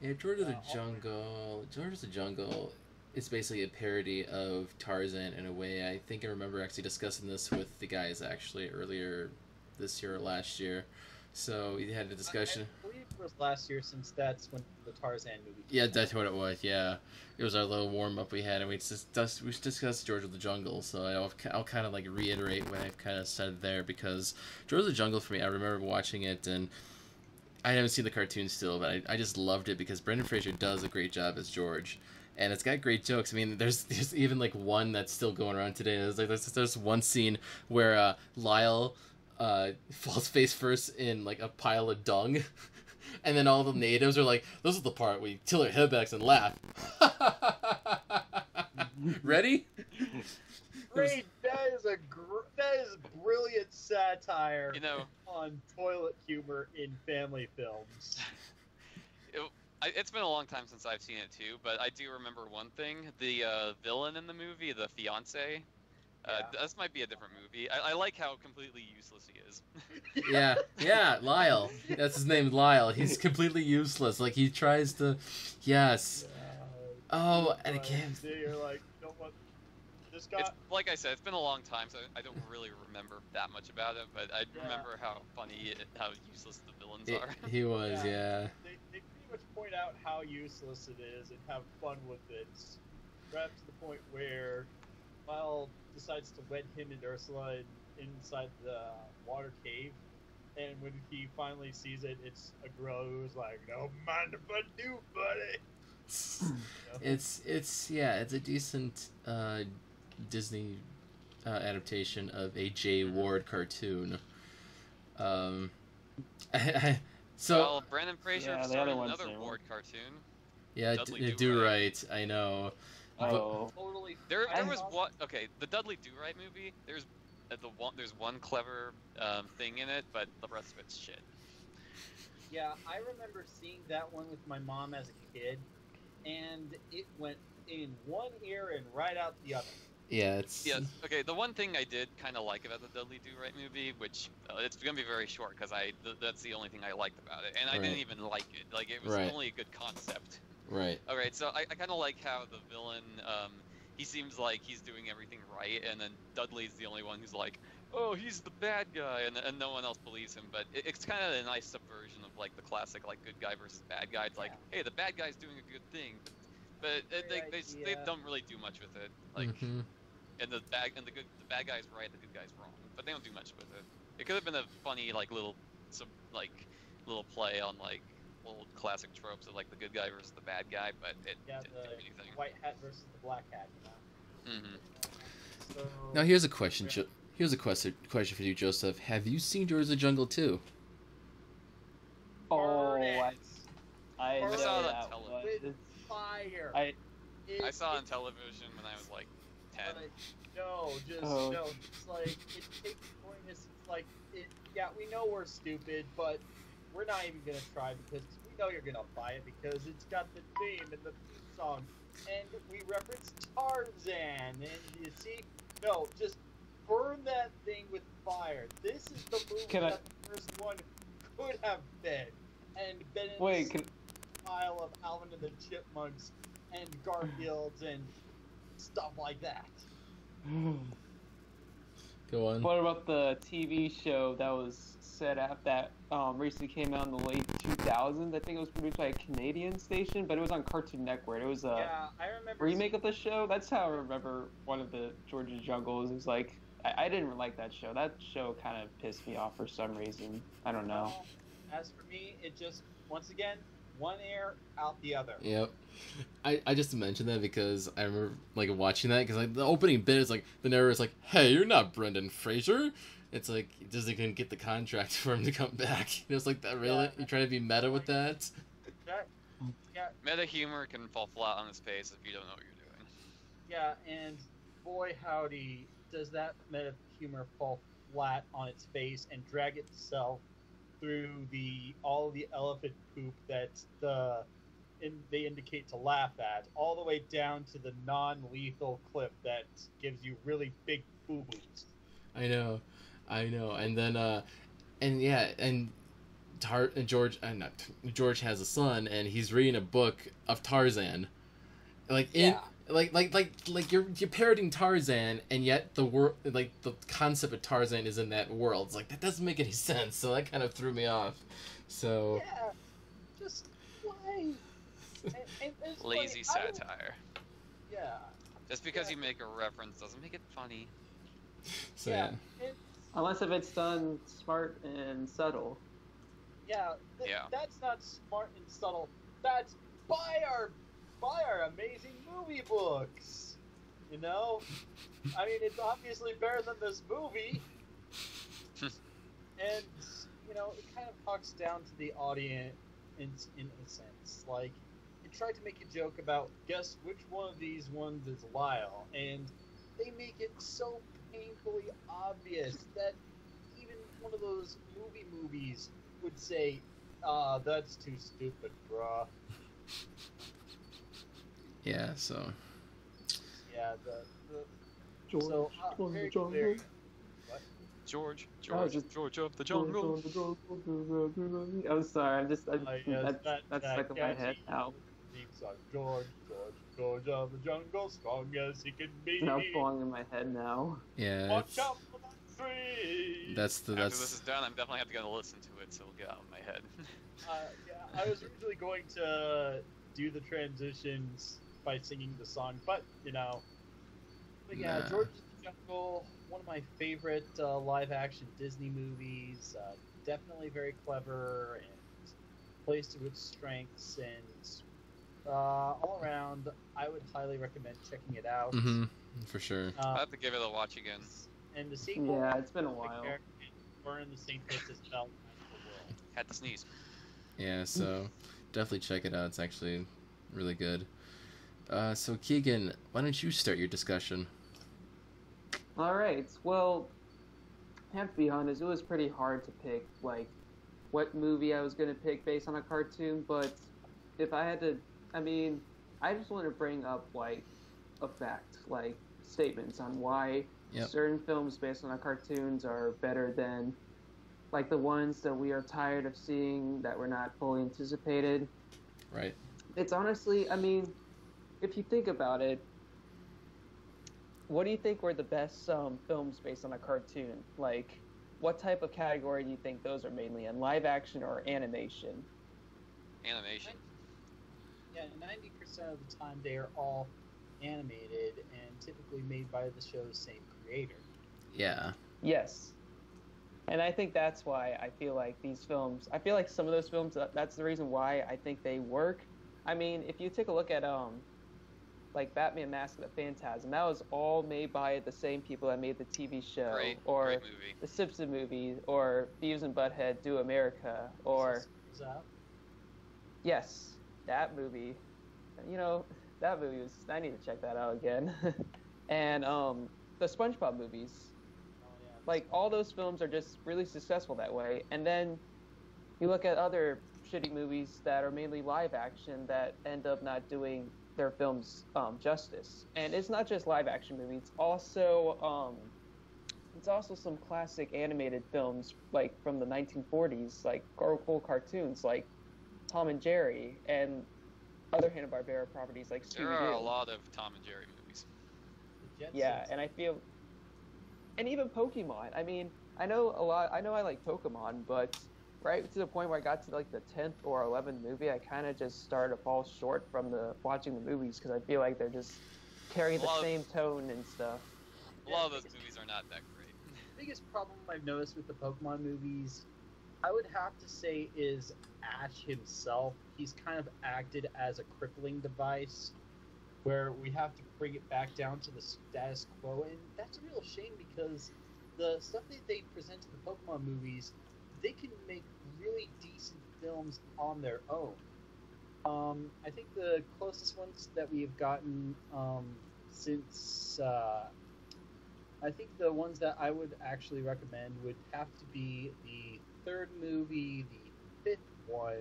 yeah George of the uh, Jungle. George of the Jungle is basically a parody of Tarzan in a way. I think I remember actually discussing this with the guys actually earlier this year or last year. So we had a discussion. I believe it was last year, since that's when the Tarzan movie came. Yeah, that's what it was, yeah. It was our little warm-up we had, and we discussed, we discussed George of the Jungle, so I'll, I'll kind of, like, reiterate what I've kind of said there, because George of the Jungle, for me, I remember watching it, and I haven't seen the cartoon still, but I, I just loved it, because Brendan Fraser does a great job as George. And it's got great jokes. I mean, there's, there's even, like, one that's still going around today. There's, like, there's, there's one scene where uh, Lyle... Uh, falls face first in like a pile of dung, and then all the natives are like, "This is the part where you tilt your head back and laugh." Ready? Great! That is a gr that is brilliant satire, you know, on toilet humor in family films. It, I, it's been a long time since I've seen it too, but I do remember one thing: the uh, villain in the movie, the fiance. Uh, yeah. This might be a different movie. I, I like how completely useless he is. yeah, yeah, Lyle. That's his name, Lyle. He's completely useless. Like, he tries to... Yes. Yeah, oh, and again... You're like, don't want this guy. It's, like I said, it's been a long time, so I don't really remember that much about it, but I yeah. remember how funny, it, how useless the villains it, are. He was, yeah. yeah. They, they pretty much point out how useless it is and have fun with it. Perhaps to the point where... Lyle decides to wed him and Ursula in, inside the water cave, and when he finally sees it, it's a girl who's like, "Don't mind if I do, buddy." You know? It's it's yeah, it's a decent uh, Disney uh, adaptation of a Jay Ward cartoon. Um, so well, Brandon Fraser yeah, started another there. Ward cartoon. Yeah, Dudley Do Right. I know. Oh. Totally. There, there was one. Okay, the Dudley Do Right movie. There's uh, the one. There's one clever um, thing in it, but the rest of it's shit. Yeah, I remember seeing that one with my mom as a kid, and it went in one ear and right out the other. Yeah, it's. Yes. Okay. The one thing I did kind of like about the Dudley Do Right movie, which uh, it's gonna be very short, because I th that's the only thing I liked about it, and I right. didn't even like it. Like, it was right. only a good concept. Right. All right. So I, I kind of like how the villain, um, he seems like he's doing everything right, and then Dudley's the only one who's like, "Oh, he's the bad guy," and and no one else believes him. But it, it's kind of a nice subversion of like the classic like good guy versus bad guy. It's yeah. like, hey, the bad guy's doing a good thing, but, but it, they they, just, they don't really do much with it. Like, mm-hmm. and the bad and the good the bad guy's right, the good guy's wrong, but they don't do much with it. It could have been a funny like little some like little play on like. old classic tropes of like the good guy versus the bad guy, but it yeah, didn't do anything. White hat versus the black hat. You know? Mm-hmm. So, now here's a question. Yeah. Here's a question. Question for you, Joseph. Have you seen George of the Jungle two? Oh, I, I, I saw it on television. Fire. I, I saw it on television when I was like head. Like, no, just oh. no. It's like it takes pointness. It's like it. Yeah, we know we're stupid, but we're not even gonna try because we know you're gonna buy it because it's got the theme and the theme song, and we reference Tarzan. And you see, no, just burn that thing with fire. This is the movie can that I... the first one could have been, and been in Wait, the can... style of Alvin and the Chipmunks and Garfields and stuff like that. Go on. What about the T V show that was set up that um, recently came out in the late two thousands? I think it was produced by a Canadian station, but it was on Cartoon Network. It was a yeah, I remember remake of the show. That's how I remember one of the George of the Jungle. It was like, I, I didn't like that show. That show kind of pissed me off for some reason. I don't know. As for me, it just, once again, one ear out the other. Yep. I, I just mentioned that because I remember like watching that because like the opening bit is like the narrator's like, "Hey, you're not Brendan Fraser." It's like does he couldn't get the contract for him to come back? You know, it's like that. Really, yeah, you're trying to be meta with that. that yeah. Meta humor can fall flat on its face if you don't know what you're doing. Yeah, and boy howdy, does that meta humor fall flat on its face and drag itself through the all the elephant poop that the in, they indicate to laugh at, all the way down to the non-lethal clip that gives you really big boo-boos. I know, I know, and then uh, and yeah, and Tar and George, uh, not George has a son, and he's reading a book of Tarzan, like in. Yeah. Like, like, like, like you're you're parroting Tarzan, and yet the wor like the concept of Tarzan is in that world. It's like that doesn't make any sense. So that kind of threw me off. So yeah, just why? It, it, it's lazy funny. Satire. Yeah. Just because yeah. you make a reference doesn't make it funny. So yeah. yeah. Unless if it's done smart and subtle. Yeah. Th yeah. That's not smart and subtle. That's by our. Buy our amazing movie books, you know. I mean, it's obviously better than this movie, and you know, it kind of talks down to the audience in, in a sense. Like, it tried to make a joke about guess which one of these ones is Lyle, and they make it so painfully obvious that even one of those movie movies would say, "Ah, oh, that's too stupid, bruh." Yeah, so. Yeah, the. the George, so, uh, George, very, the very, what? George, George, oh, just, George of the Jungle. I'm oh, sorry, I'm just. I, uh, yes, that, that, that's that stuck in my head now. George, George, George of the Jungle, strong as he can be. Now falling in my head now. Yeah. Watch out for that tree! That's the. That's... After this is done, I'm definitely have to go listen to it, so it'll get out of my head. uh, yeah, I was originally going to do the transitions by singing the song, but you know, but yeah, nah. George of the Jungle, one of my favorite uh, live-action Disney movies. Uh, definitely very clever and plays to its strengths, and uh, all around, I would highly recommend checking it out. Mm-hmm, for sure. Uh, I have to give it a watch again. And the sequel. Yeah, it's been a while. We're in the same place as Bell. Had to sneeze. Yeah, so definitely check it out. It's actually really good. Uh, so, Keegan, why don't you start your discussion? All right. Well, I have to be honest, it was pretty hard to pick, like, what movie I was going to pick based on a cartoon, but if I had to, I mean, I just want to bring up, like, a fact, like, statements on why yep. certain films based on our cartoons are better than, like, the ones that we are tired of seeing that were not fully anticipated. Right. It's honestly, I mean, if you think about it, what do you think were the best um, films based on a cartoon? Like, what type of category do you think those are mainly in? Live action or animation? Animation. Yeah, ninety percent of the time they are all animated and typically made by the show's same creator. Yeah. Yes. And I think that's why I feel like these films, I feel like some of those films, that's the reason why I think they work. I mean, if you take a look at, um, like, Batman Mask of the Phantasm, that was all made by the same people that made the T V show. Great, or great movie. The Simpsons movie, or Beavis and Butthead Do America, or... Is that? Yes, that movie. You know, that movie was, I need to check that out again. and um, the SpongeBob movies. Like, all those films are just really successful that way. And then you look at other shitty movies that are mainly live action that end up not doing their films um, justice. And it's not just live action movies. It's also um, it's also some classic animated films, like from the nineteen forties, like old cartoons like Tom and Jerry and other Hanna-Barbera properties like Scooby-Doo. There are a lot of Tom and Jerry movies. Yeah, and I feel, and even Pokemon. I mean, I know a lot. I know I like Pokemon, but right to the point where I got to like the tenth or eleventh movie, I kind of just started to fall short from the watching the movies because I feel like they're just carrying the same tone and stuff. A lot of those movies are not that great. The biggest problem I've noticed with the Pokemon movies, I would have to say, is Ash himself. He's kind of acted as a crippling device where we have to bring it back down to the status quo, and that's a real shame because the stuff that they present to the Pokemon movies, they can make really decent films on their own. Um, I think the closest ones that we've gotten um, since... Uh, I think the ones that I would actually recommend would have to be the third movie, the fifth one,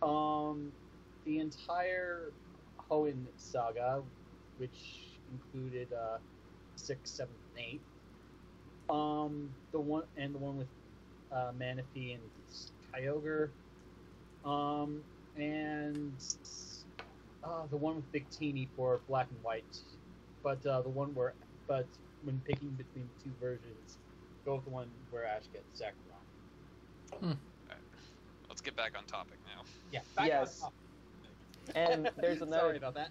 um, the entire Hoenn saga, which included uh, six, seven, eight, um, the one and the one with uh, Manaphy and Kyogre, um, and uh, the one with Victini for Black and White, but uh, the one where But when picking between the two versions, go with the one where Ash gets Zac wrong. Hmm. All right. Let's get back on topic now. Yeah, back yes. on topic. And there's another... Sorry about that.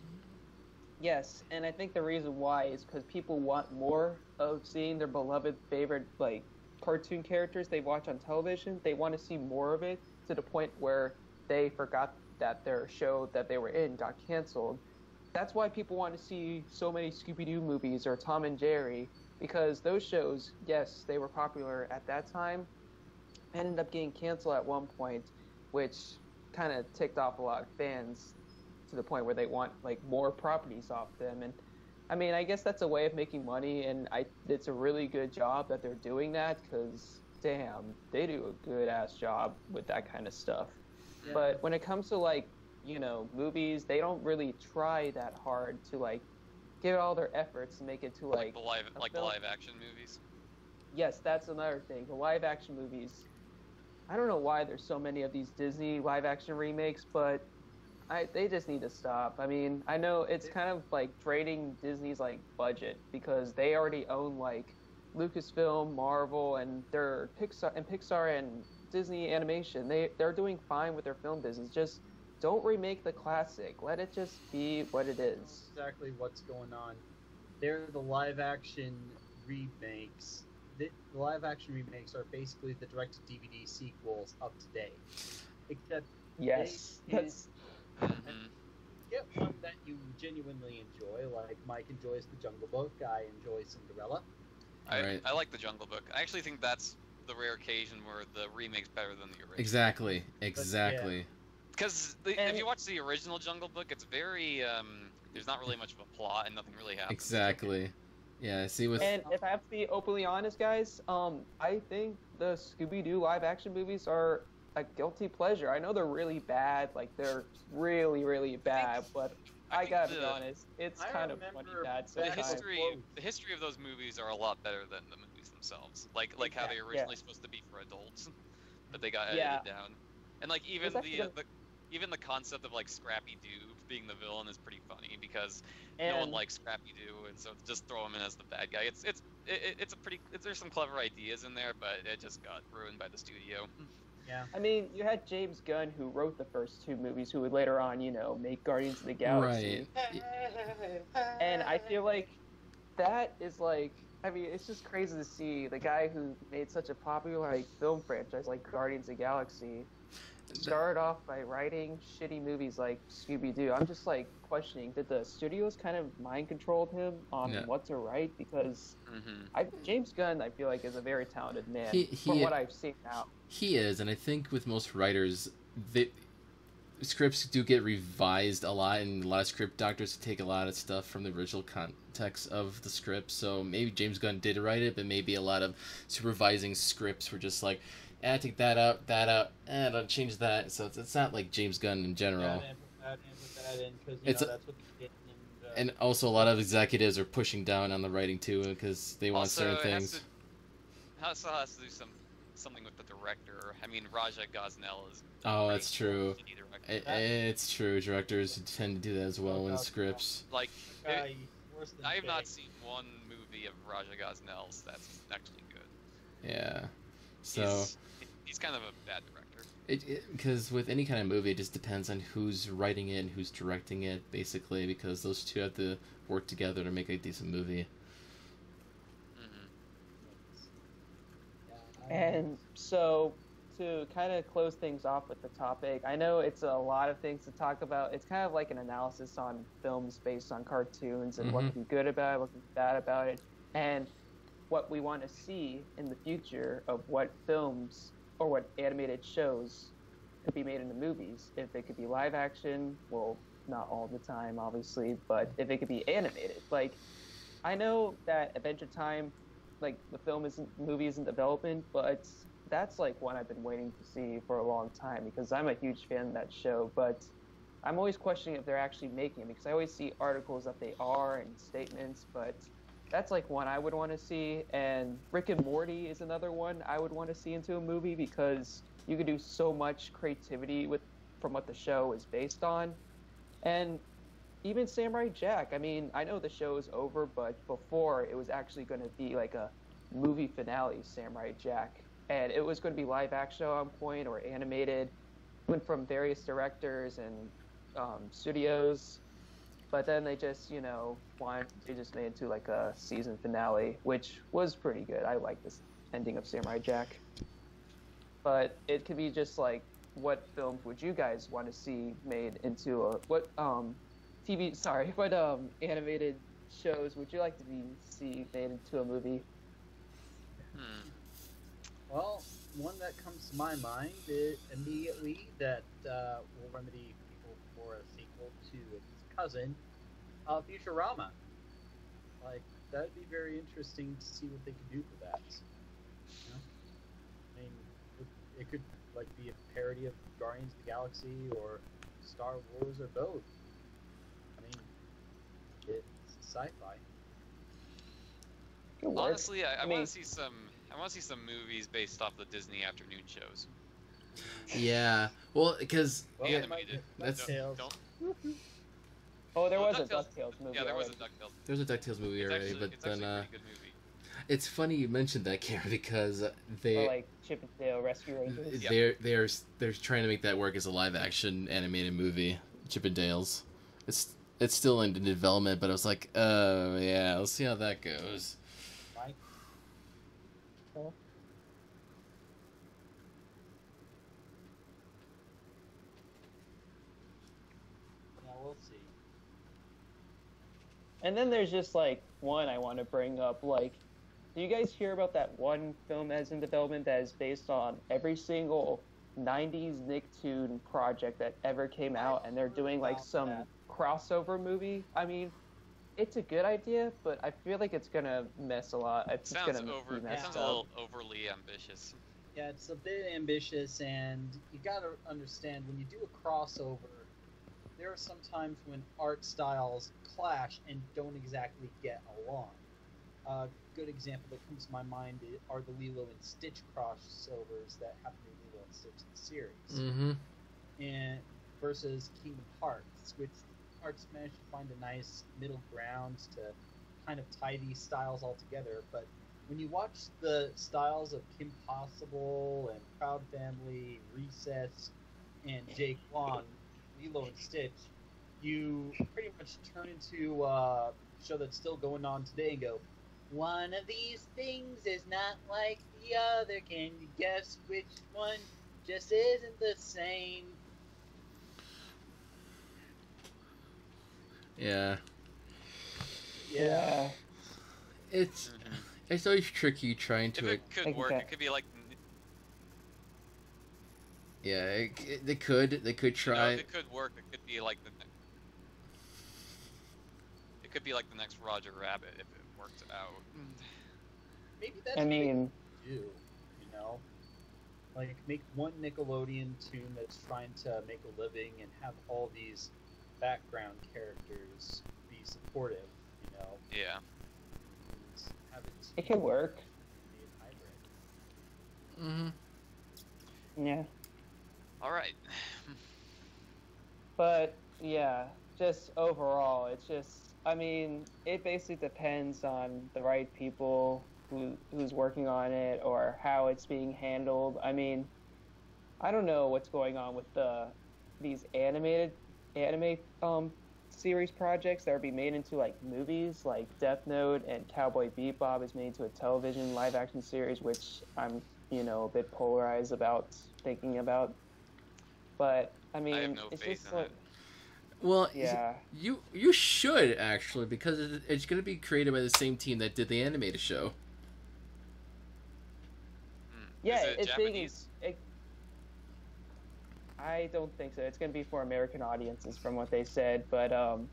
Yes, and I think the reason why is because people want more of seeing their beloved favorite like cartoon characters they watch on television. They want to see more of it to the point where they forgot that their show that they were in got canceled. That's why people want to see so many Scooby-Doo movies or Tom and Jerry, because those shows, yes, they were popular at that time, ended up getting canceled at one point, which kind of ticked off a lot of fans to the point where they want like more properties off them. And I mean, I guess that's a way of making money, and I, it's a really good job that they're doing that, because damn, they do a good-ass job with that kind of stuff. Yeah. But when it comes to like, you know, movies, they don't really try that hard to like give all their efforts to make it to like, like the live like film. The live action movies. Yes, that's another thing. The live action movies. I don't know why there's so many of these Disney live action remakes, but I they just need to stop. I mean, I know it's kind of like draining Disney's like budget because they already own like Lucasfilm, Marvel, and their Pixar and Pixar and Disney Animation. They they're doing fine with their film business. Just don't remake the classic. Let it just be what it is. That's exactly what's going on. They're the live-action remakes. The live-action remakes are basically the direct-to-D V D sequels up to date. Except yes, they that's... get one that you genuinely enjoy, like Mike enjoys The Jungle Book, I enjoy Cinderella. I, right. I like The Jungle Book. I actually think that's the rare occasion where the remake's better than the original. Exactly, exactly. But, yeah. Because if you watch the original Jungle Book, it's very, um, there's not really much of a plot and nothing really happens. Exactly. Yeah, see what's... And if I have to be openly honest, guys, um, I think the Scooby-Doo live-action movies are a guilty pleasure. I know they're really bad, like, they're really, really bad, but I, I gotta the, be honest, it's I kind of funny bad the history, the history of those movies are a lot better than the movies themselves. Like, like yeah, how they were originally yeah. supposed to be for adults, but they got yeah. edited down. And, like, even the... Uh, the Even the concept of like Scrappy-Doo being the villain is pretty funny because and no one likes Scrappy-Doo, and so just throw him in as the bad guy. It's it's it, it's a pretty it's, there's some clever ideas in there, but it just got ruined by the studio. Yeah, I mean, you had James Gunn who wrote the first two movies, who would later on, you know, make Guardians of the Galaxy. Right. And I feel like that is like, I mean, it's just crazy to see the guy who made such a popular like film franchise like Guardians of the Galaxy start off by writing shitty movies like Scooby-Doo. I'm just like questioning, did the studios kind of mind controlled him on yeah. what to write? Because mm-hmm. I, James Gunn, I feel like, is a very talented man he, he, from what I've seen now. He is, and I think with most writers, they, scripts do get revised a lot, and a lot of script doctors take a lot of stuff from the original context of the script. So maybe James Gunn did write it, but maybe a lot of supervising scripts were just like, eh, take that out, that out, eh, don't change that. So it's, it's not like James Gunn in general. And also a lot of executives are pushing down on the writing too, because they want also, certain things. It has to, it also has to do some, something with the director. I mean, Raja Gosnell is... Oh, that's true. It, it's true. Directors tend to do that as well oh, in scripts. Like, it, I have not seen one movie of Raja Gosnell's that's actually good. Yeah. So... He's, he's kind of a bad director. Because with any kind of movie, it just depends on who's writing it and who's directing it, basically, because those two have to work together to make a decent movie. Mm-hmm. And so, to kind of close things off with the topic, I know it's a lot of things to talk about. It's kind of like an analysis on films based on cartoons and mm-hmm. what could be good about it, what could be bad about it, and what we want to see in the future of what films... or what animated shows could be made into movies. If it could be live action, well, not all the time, obviously, but if it could be animated. Like, I know that Adventure Time, like, the film isn't, movie isn't development, but that's, like, one I've been waiting to see for a long time, because I'm a huge fan of that show, but I'm always questioning if they're actually making it, because I always see articles that they are and statements, but... That's like one I would want to see, and Rick and Morty is another one I would want to see into a movie, because you could do so much creativity with from what the show is based on. And even Samurai Jack, I mean, I know the show is over, but before it was actually going to be like a movie finale, Samurai Jack, and it was going to be live action at one point or animated. It went from various directors and um, studios. But then they just, you know, wanted, they just made it to, like, a season finale, which was pretty good. I like this ending of Samurai Jack. But it could be just, like, what films would you guys want to see made into a... What um, T V... Sorry, what um, animated shows would you like to be see made into a movie? Hmm. Well, one that comes to my mind is immediately that uh, will remedy people for a sequel to... cousin of Futurama. Like, that would be very interesting to see what they could do for that. You know? I mean, it, it could, like, be a parody of Guardians of the Galaxy or Star Wars or both. I mean, it's sci-fi. Honestly, I, I, I mean, want to see some, I want to see some movies based off the Disney afternoon shows. Yeah. Well, because... Well, yeah, animated. That's... Don't... don't. Oh, there oh, was DuckTales. a DuckTales movie. Yeah, there already. was a DuckTales. There was a DuckTales movie it's already, actually, but then uh, good movie. It's funny you mentioned that, Karen, because they or like Chip and Dale Rescue Rangers. They're they're they're trying to make that work as a live action animated movie, Chip and Dale's. It's it's still in development, but I was like, oh uh, yeah, let's see how that goes. Right. Cool. Yeah, we'll see. And then there's just, like, one I want to bring up. Like, do you guys hear about that one film as in development that is based on every single nineties Nicktoon project that ever came out, and they're doing, like, some crossover movie? I mean, it's a good idea, but I feel like it's going to mess a lot. It's sounds gonna over, it sounds up. a little overly ambitious. Yeah, it's a bit ambitious, and you got to understand, when you do a crossover, there are some times when art styles clash and don't exactly get along. A uh, good example that comes to my mind are the Lilo and Stitch crossovers that happen in Lilo and Stitch in the series. Mm-hmm. And versus Kingdom Hearts, which Hearts managed to find a nice middle ground to kind of tie these styles all together. But when you watch the styles of Kim Possible and Proud Family, Recess, and Jake Long, Lilo and Stitch, you pretty much turn into uh, a show that's still going on today and go, one of these things is not like the other. Can you guess which one just isn't the same? Yeah. Yeah. It's it's always tricky trying to... If it could work, it could be like... Yeah, it, it, they could. They could try. You know, it could work. It could be like the. It could be like the next Roger Rabbit if it worked out. Maybe that's. I mean, what you do, you know, like make one Nickelodeon tune that's trying to make a living and have all these background characters be supportive. You know. Yeah. Have it. It could work. Mm-hmm. Yeah. All right. But yeah, just overall, it's just, I mean, it basically depends on the right people who who's working on it or how it's being handled. I mean, I don't know what's going on with the these animated anime um series projects that are being made into like movies, like Death Note and Cowboy Bebop is made into a television live action series, which I'm, you know, a bit polarized about thinking about. But I mean, I have no it's faith just in like, it. Well, yeah, you you should actually, because it's going to be created by the same team that did the animated show. Hmm. Yeah, it it's Japanese. Being, it, I don't think so. It's going to be for American audiences, from what they said. But um,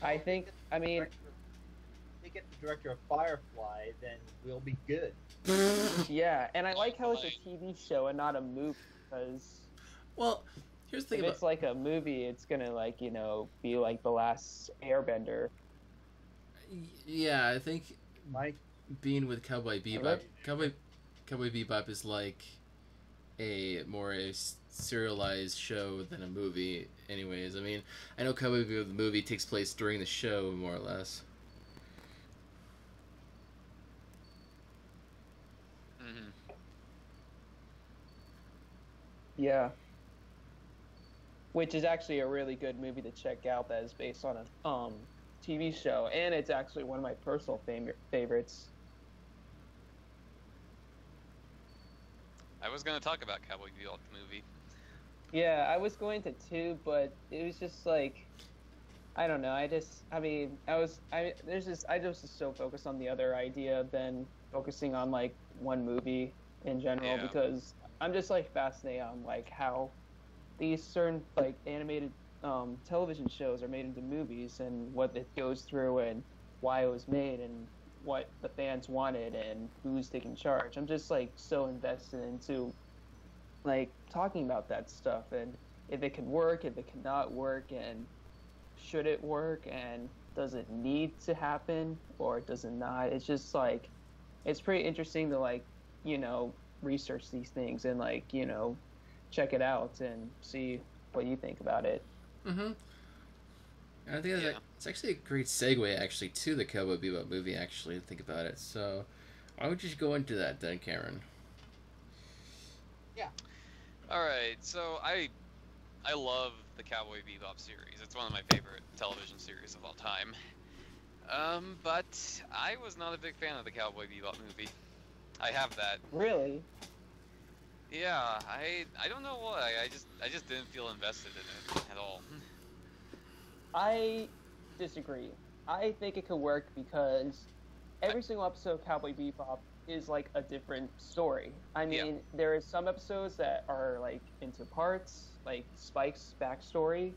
I think, I mean, if they get the director of Firefly, then we'll be good. Yeah, and I like how it's a T V show and not a movie, because well, here's the thing: if about... it's like a movie, it's gonna like you know be like The Last Airbender. Yeah, I think Mike being with Cowboy Bebop, Cowboy Cowboy Bebop is like a more a serialized show than a movie. Anyways, I mean, I know Cowboy Bebop the movie takes place during the show, more or less. Yeah, which is actually a really good movie to check out. That is based on a um, T V show, and it's actually one of my personal fav favorites. I was going to talk about Cowboy Bebop movie. Yeah, I was going to too, but it was just like, I don't know. I just, I mean, I was, I there's just, I just was so focused on the other idea than focusing on like one movie in general, yeah. Because I'm just like fascinated on like how these certain like animated um, television shows are made into movies and what it goes through and why it was made and what the fans wanted and who's taking charge. I'm just like so invested into like talking about that stuff and if it can work, if it cannot work, and should it work, and does it need to happen or does it not? It's just like it's pretty interesting to like you know. research these things and like you know check it out and see what you think about it. Mm-hmm. I think that's yeah. like, it's actually a great segue actually to the Cowboy Bebop movie actually to think about it. So I would just go into that then, Cameron. Yeah. All right. So I I love the Cowboy Bebop series. It's one of my favorite television series of all time. Um, but I was not a big fan of the Cowboy Bebop movie. I have that. Really? Yeah, I I don't know why. I just I just didn't feel invested in it at all. I disagree. I think it could work because every I... single episode of Cowboy Bebop is like a different story. I mean, yeah. There is some episodes that are like into parts, like Spike's backstory,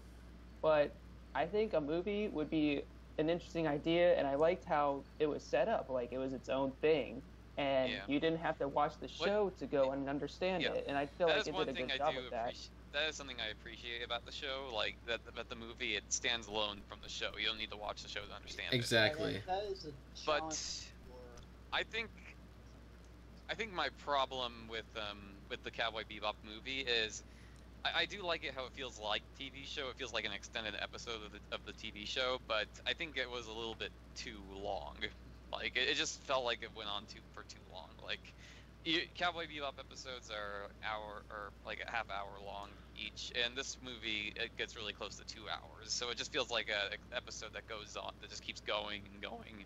but I think a movie would be an interesting idea, and I liked how it was set up. Like it was its own thing. And yeah. You didn't have to watch the show what? to go and understand yeah. it, and I feel that like it did a good job of that. That is something I appreciate about the show, like that. But the movie, it stands alone from the show. You don't need to watch the show to understand exactly. It. Exactly. But I think, I think my problem with um with the Cowboy Bebop movie is, I, I do like it how it feels like T V show. It feels like an extended episode of the of the T V show, but I think it was a little bit too long. Like it just felt like it went on too for too long. Like, you, Cowboy Bebop episodes are hour or like a half hour long each, and this movie it gets really close to two hours. So it just feels like a, a episode that goes on, that just keeps going and going,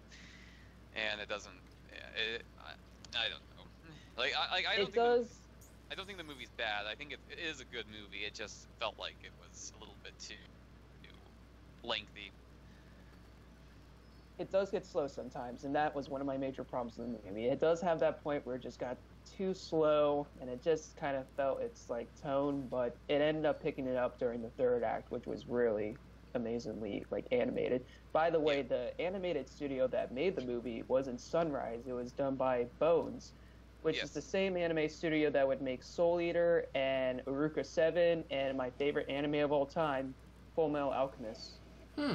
and it doesn't. It, I, I don't know. Like I, like, I don't. It think does. The, I don't think the movie's bad. I think it, it is a good movie. It just felt like it was a little bit too, too lengthy. it does get slow sometimes, and that was one of my major problems in the movie. I mean, it does have that point where it just got too slow, and it just kind of felt its like tone, but it ended up picking it up during the third act, which was really amazingly like animated. By the way, the animated studio that made the movie wasn't Sunrise; it was done by Bones, which yes. is the same anime studio that would make Soul Eater and Uruka Seven, and my favorite anime of all time, Full Metal Alchemist. Hmm.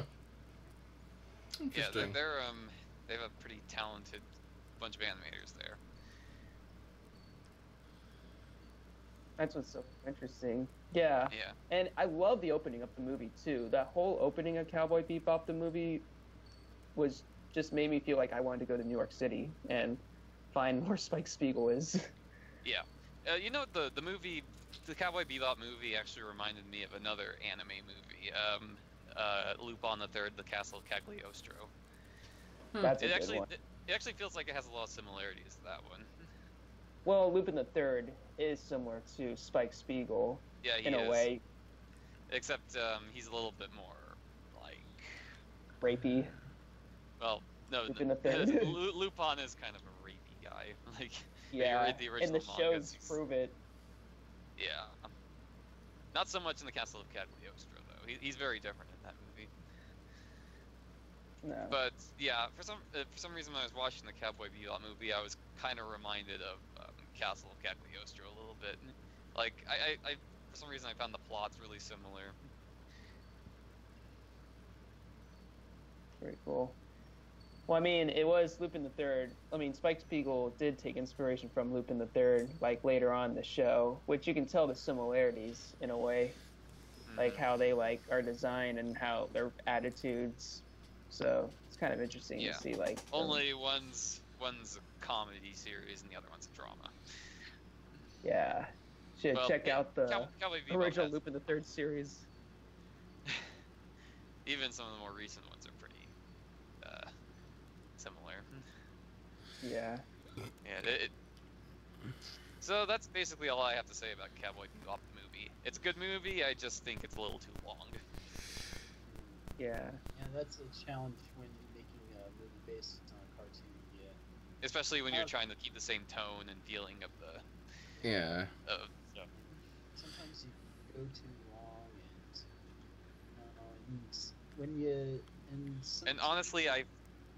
Yeah, they're, they're um, they have a pretty talented bunch of animators there. That's what's so interesting. Yeah. Yeah. And I love the opening of the movie too. That whole opening of Cowboy Bebop the movie was just made me feel like I wanted to go to New York City and find where Spike Spiegel is. Yeah. Uh, you know, the the movie, the Cowboy Bebop movie, actually reminded me of another anime movie. Um, Uh, Lupin the Third, the Castle of Cagliostro. Hmm. That's a it good actually, one. It, it actually feels like it has a lot of similarities to that one. Well, Lupin the Third is similar to Spike Spiegel, yeah, he in a is. way. Except um, he's a little bit more like rapey. Well, no, Lupin the Third. Lupin is kind of a rapey guy. Like, yeah, if you read the original and the shows mangas, prove it. Yeah. Not so much in the Castle of Cagliostro, though. He, he's very different in that movie. No. But yeah, for some uh, for some reason, when I was watching the Cowboy Bebop movie, I was kind of reminded of um, Castle of Cagliostro a little bit. Like, I, I, I for some reason, I found the plots really similar. Very cool. Well, I mean, it was Lupin the Third. I mean, Spike Spiegel did take inspiration from Lupin the Third, like later on in the show, which you can tell the similarities in a way, like how they like are designed and how their attitudes. So it's kind of interesting yeah. to see like. Them. Only one's one's a comedy series and the other one's a drama. Yeah, should well, check yeah, out the Cal Cal original Lupin the Third series. Even some of the more recent ones are pretty. Uh, similar. Yeah. Yeah. It, it, so that's basically all I have to say about Cowboy Bebop the movie. It's a good movie, I just think it's a little too long. Yeah. Yeah, that's a challenge when you're making a movie based on a cartoon. Yeah. Especially when you're trying to keep the same tone and feeling of the... Yeah. Of, so. Sometimes you go too long and... You know, and when you... And, and honestly, I...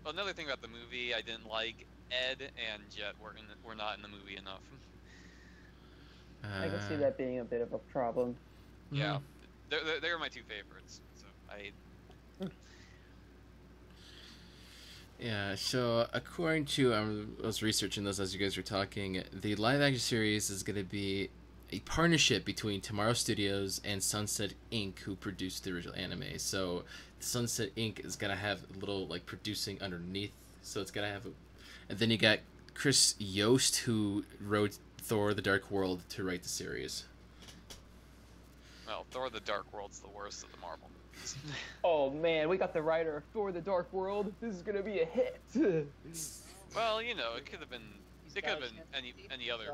Another thing about the movie I didn't like, Ed and Jet were, in the, were not in the movie enough. Uh, I can see that being a bit of a problem. Yeah, they're, they're, they're my two favorites. So I. Yeah, so according to, um, I was researching this as you guys were talking, the live action series is going to be a partnership between Tomorrow Studios and Sunset Incorporated, who produced the original anime. So Sunset Incorporated is gonna have a little like producing underneath. So it's gonna have, a... and then you got Chris Yost, who wrote Thor: The Dark World, to write the series. Well, Thor: The Dark World's the worst of the Marvel movies. Oh man, we got the writer of Thor: The Dark World. This is gonna be a hit. Well, you know, it could have been. It could have been any any other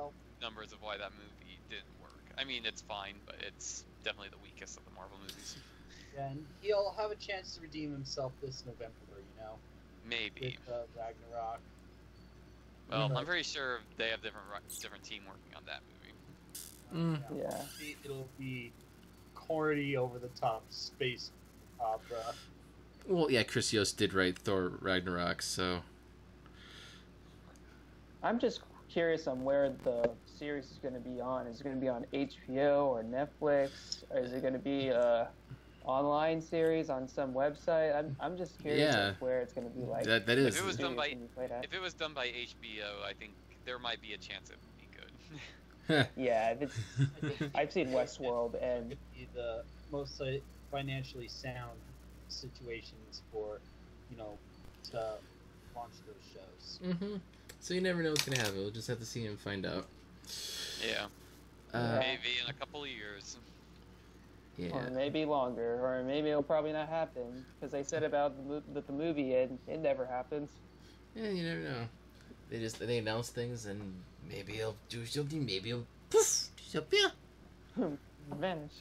numbers of why that movie didn't work. I mean, it's fine, but it's definitely the weakest of the Marvel movies. Yeah, and he'll have a chance to redeem himself this November, you know? Maybe. With uh, Ragnarok. Well, I'm like, pretty sure they have different different team working on that movie. Mm. Yeah. yeah. It'll be corny, over-the-top space opera. Well, yeah, Chris Yost did write Thor Ragnarok, so... I'm just... curious on where the series is going to be on. Is it going to be on H B O or Netflix? Or is it going to be a online series on some website? I'm I'm just curious yeah. where it's going to be like. That, that is. If it was done by if it was done by H B O, I think there might be a chance it would be good. Yeah, if it's, I've seen Westworld, and it could be the most financially sound situations for you know to launch those shows. Mm-hmm. So you never know what's going to happen. We'll just have to see and find out. Yeah. Uh, maybe in a couple of years. Yeah. Or maybe longer. Or maybe it'll probably not happen. Because they said about the, that the movie, it, it never happens. Yeah, you never know. They just they announce things and maybe it'll do something. Maybe it'll poof, disappear. Vanish.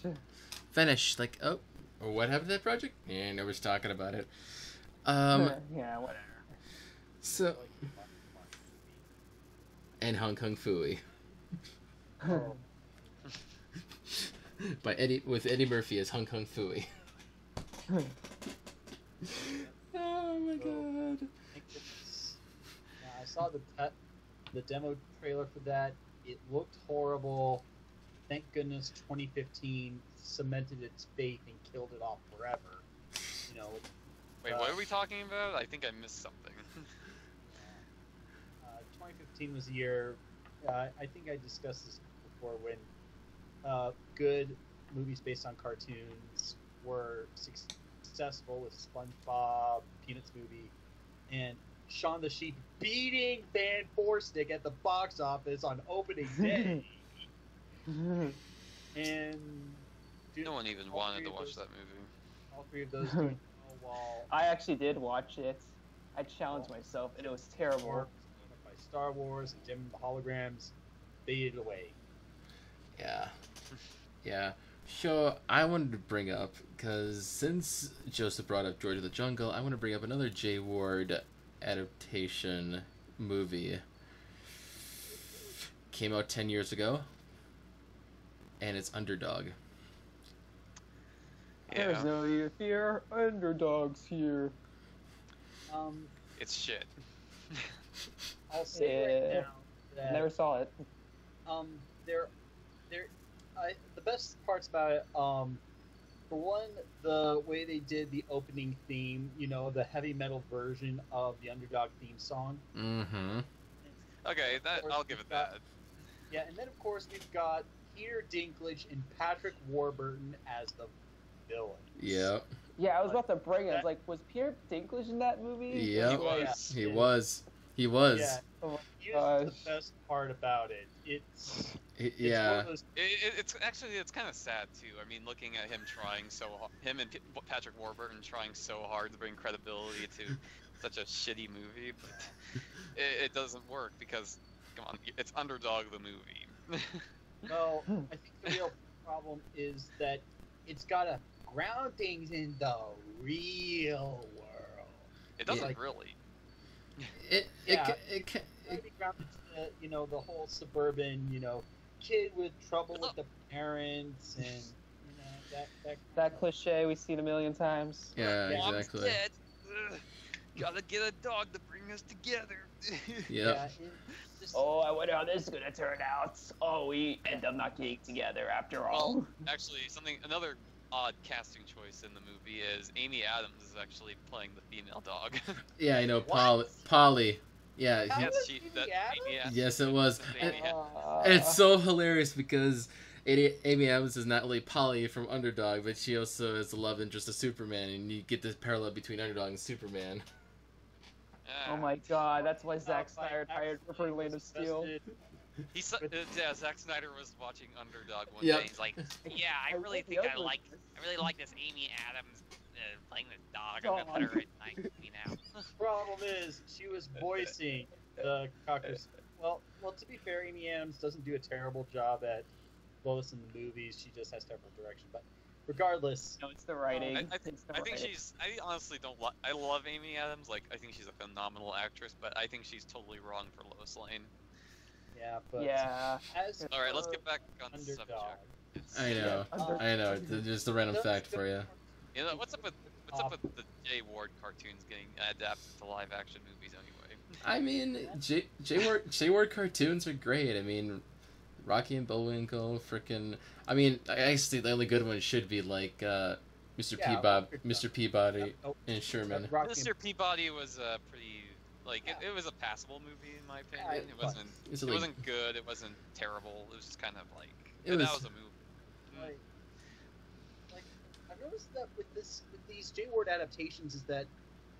Vanish. Like, oh, what happened to that project? Yeah, nobody's talking about it. Um, yeah, whatever. So, and Hong Kong Phooey. By Eddie with Eddie Murphy as Hong Kong Phooey. Oh my god! Yeah, I saw the uh, the demo trailer for that. It looked horrible. Thank goodness twenty fifteen cemented its faith and killed it off forever. You know. Wait, uh, what are we talking about? I think I missed something. uh, twenty fifteen was the year. Uh, I think I discussed this before when uh, good movies based on cartoons were successful with SpongeBob, Peanuts movie, and Shaun the Sheep beating Van Forsstick at the box office on opening day. And dude, no one even wanted to watch those, that movie. All three of those doing no wall. I actually did watch it. I challenged oh. myself, and it was terrible. By Star Wars and Jim the Holograms, faded away. Yeah, yeah. So I wanted to bring up, because since Joseph brought up George of the Jungle, I want to bring up another Jay Ward adaptation movie. Came out ten years ago, and it's Underdog. Yeah. There's no youth here. Underdog's here. Um, it's shit. I'll say yeah. right now that, never saw it. Um, there, there. I, the best parts about it, um, for one, the way they did the opening theme, you know, the heavy metal version of the Underdog theme song. Mm-hmm. Okay, that I'll give it got, that. Yeah, and then, of course, we've got Peter Dinklage and Patrick Warburton as the villain. Yeah. Yeah, I was about to bring it. I was like, was Peter Dinklage in that movie? Yeah, he was. Yeah. He was. He was. Yeah. Oh, he was the best part about it. It's... It's yeah, those... it, it's actually it's kind of sad too. I mean, looking at him trying so hard, him and P Patrick Warburton trying so hard to bring credibility to such a shitty movie, but it, it doesn't work because come on, it's Underdog the movie. Well, I think the real problem is that it's got to ground things in the real world. It doesn't like, really. It it yeah, it, it, it, it grounded to, you know, the whole suburban, you know. Kid with trouble with the parents and you know that that, that cliche we see it a million times. Yeah, yeah exactly. Dead. Ugh, gotta get a dog to bring us together. Yep. Yeah. Just... Oh, I wonder how this is gonna turn out. Oh, we end up not getting together after all. Well, actually, something another odd casting choice in the movie is Amy Adams is actually playing the female dog. Yeah, I know, Polly. Polly. Yeah. That yes, she, that, yeah. Yes, it was. And, and it's so hilarious because Amy Adams is not only Polly from Underdog, but she also is the love interest of Superman, and you get this parallel between Underdog and Superman. Uh, oh my God, that's why Zack Snyder hired her for Lane of Steel. He saw, uh, yeah, Zack Snyder was watching Underdog one yep. day. He's like, yeah, I really think I like, I really like this Amy Adams. Uh, playing the dog, I'm gonna put her in me now. Problem is, she was voicing the cockroach. Well, well, to be fair, Amy Adams doesn't do a terrible job at Lois in the movies. She just has terrible direction. But regardless, no, it's the writing. Um, I, I, th it's the I writing. think she's. I honestly don't. Lo I love Amy Adams. Like, I think she's a phenomenal actress. But I think she's totally wrong for Lois Lane. Yeah, but yeah. As all right, let's get back on the subject. I know. Um, I know. It's just a random fact for you. You know, what's up with what's up with the Jay Ward cartoons getting adapted to live action movies anyway? I mean, Jay, Jay Ward Jay Ward cartoons are great. I mean, Rocky and Bullwinkle, frickin' I mean, I guess the only good one should be like uh, Mister Yeah, Peabody, Mister Peabody, yeah, oh, and Sherman. Mister Peabody was a pretty like yeah. it, it was a passable movie in my opinion. Yeah, it, it wasn't it like, wasn't good. It wasn't terrible. It was just kind of like it was, that was a movie. Like, I noticed that with this, with these Jay Ward adaptations, is that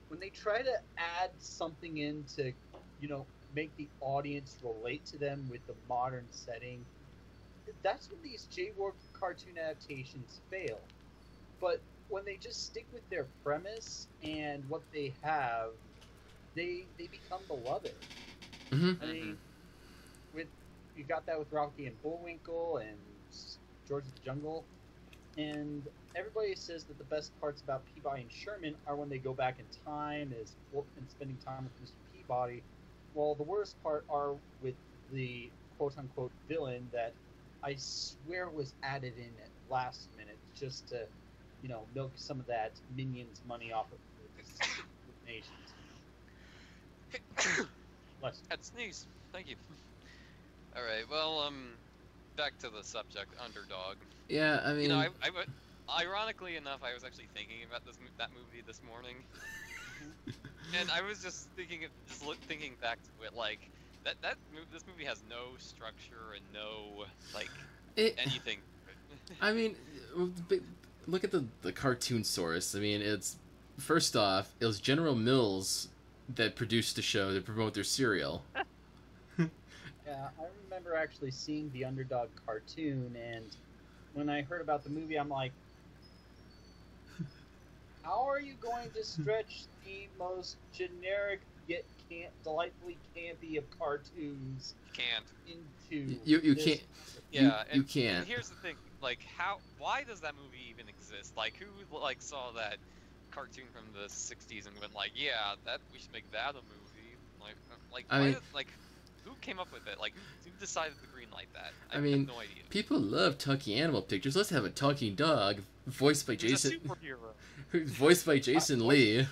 when they try to add something in to, you know, make the audience relate to them with the modern setting, that's when these Jay Ward cartoon adaptations fail. But when they just stick with their premise and what they have, they they become beloved. Mm-hmm. I mean, mm-hmm. with you got that with Rocky and Bullwinkle and George of the Jungle. And everybody says that the best parts about Peabody and Sherman are when they go back in time is and spending time with Mister Peabody, while the worst part are with the quote-unquote villain that I swear was added in at last minute just to, you know, milk some of that Minions money off of nations. That sneeze. Thank you. All right. Well, um, back to the subject, Underdog. Yeah, I mean, you know, I, I would, ironically enough, I was actually thinking about this that movie this morning, and I was just thinking, just look, thinking back to it, like that that this movie has no structure and no like it, anything. I mean, look at the the cartoon source. I mean, it's first off, it was General Mills that produced the show to promote their cereal. Yeah, I remember actually seeing the Underdog cartoon, and when I heard about the movie, I'm like, how are you going to stretch the most generic yet can't, delightfully campy of cartoons? You can't. Into you you this can't. Yeah, you, and, you can't. And here's the thing, like, how? Why does that movie even exist? Like, who like saw that cartoon from the sixties and went like, yeah, that we should make that a movie? Like, like, I why mean, did, like. Who came up with it? Like, who decided to green light that? I, I mean, have no idea. People love talking animal pictures. Let's have a talking dog voiced by He's Jason. A superhero. Voiced by Jason Lee.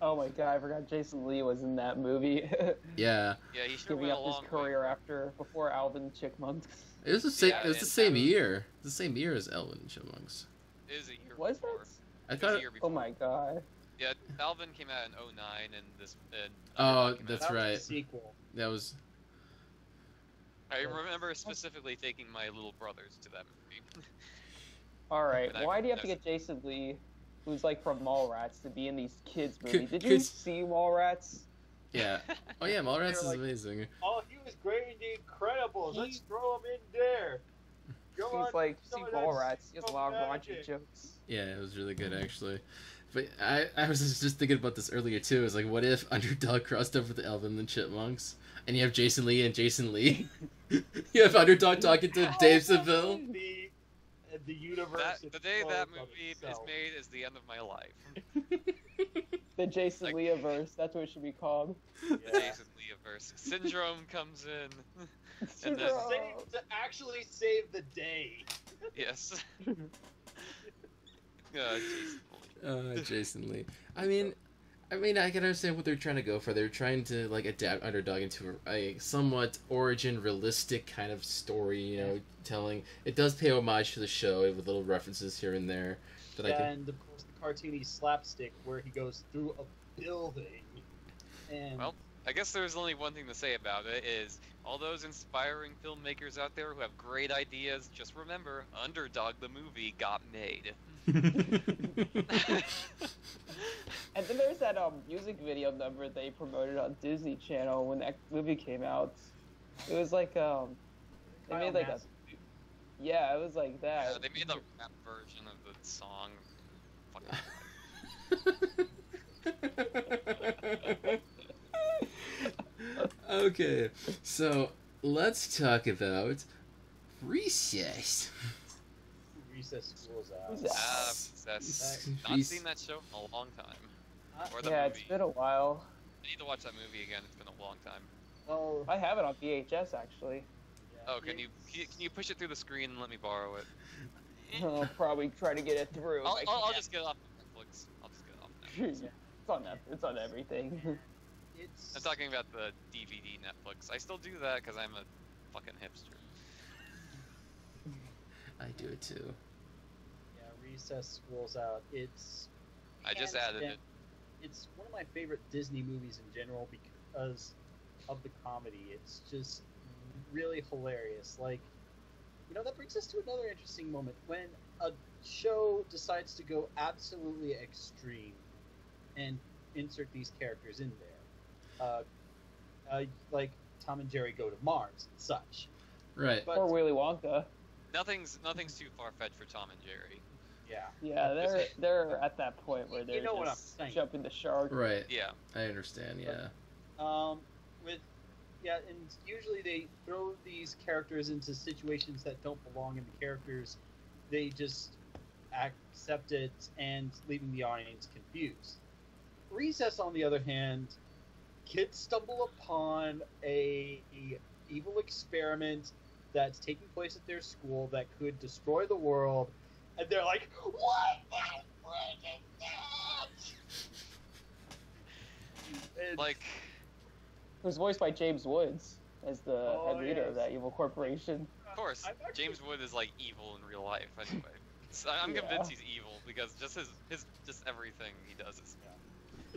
Oh my god, I forgot Jason Lee was in that movie. Yeah. Yeah, he should have giving up his career way. after before Alvin and Chipmunks. It was the same. Yeah, it was the same Alvin. year. The same year as Alvin and Chipmunks. It was a year was before. It? I thought. It was a year before. Oh my god. Yeah, Alvin came out in oh nine, and this. And oh, that's out. right. That was, sequel. That was. I remember specifically taking my little brothers to that movie. All right, why I, do you have to get Jason Lee, who's like from Mallrats, to be in these kids movies? Did you see Mallrats? Yeah. Oh yeah, Mallrats is like, amazing. Oh, he was great in The Incredibles. He... Let's throw him in there. Go He's on, like, see Mallrats. He has a lot of raunchy jokes. Yeah, it was really good actually. But I, I was just thinking about this earlier too. It's like, what if Underdog crossed over the Alvin and the Chipmunks, and you have Jason Lee and Jason Lee? You have Underdog talking to Dave Seville. The, the universe. That, the day that movie itself. is made is the end of my life. The Jason like, Lee-averse. That's what it should be called. The yeah. Jason Lee-averse syndrome comes in. And then, save, to actually save the day. Yes. uh, Jason. Uh, Jason Lee. I mean, I mean, I can understand what they're trying to go for. They're trying to like adapt Underdog into a, a somewhat origin realistic kind of story, you know, telling. It does pay homage to the show with little references here and there. That and I can... of course the cartoony slapstick where he goes through a building. And... Well, I guess there's only one thing to say about it is all those inspiring filmmakers out there who have great ideas. Just remember, Underdog the movie got made. And then there's that um, music video number they promoted on Disney Channel when that movie came out. It was like um, they made like a yeah, it was like that. Yeah, they made the rap version of the song. Okay, so let's talk about Recess. Recess schools out. Uh, Recess. Not Recess. Seen that show in a long time. Uh, or the yeah, movie. It's been a while. I need to watch that movie again. It's been a long time. Oh, I have it on V H S actually. Yeah, oh, can you can you push it through the screen and let me borrow it? I'll probably try to get it through. I'll, I'll, I'll just get it off Netflix. I'll just get it off Netflix. Yeah, it's on Netflix. It's on everything. It's... I'm talking about the D V D Netflix. I still do that because I'm a fucking hipster. I do it too. Yeah, Recess rolls out. It's. I just added it. It's one of my favorite Disney movies in general because of the comedy. It's just really hilarious. Like, you know, that brings us to another interesting moment when a show decides to go absolutely extreme and insert these characters in there. Uh, uh, like Tom and Jerry Go to Mars and such. Right. But, or Willy Wonka. Nothing's nothing's too far fetched for Tom and Jerry. Yeah. Yeah, they're they're at that point where they're you know just jumping the shark. Right. Yeah. I understand. Yeah. But, um, with yeah, and usually they throw these characters into situations that don't belong in the characters' they just accept it and leaving the audience confused. Recess, on the other hand, kids stumble upon a, a evil experiment that's taking place at their school that could destroy the world, and they're like, what the frick is that? It's, like, it was voiced by James Woods as the oh, head reader yes. of that evil corporation. Of course, actually... James Wood is like evil in real life anyway. So I'm yeah. convinced he's evil because just his, his just everything he does is yeah.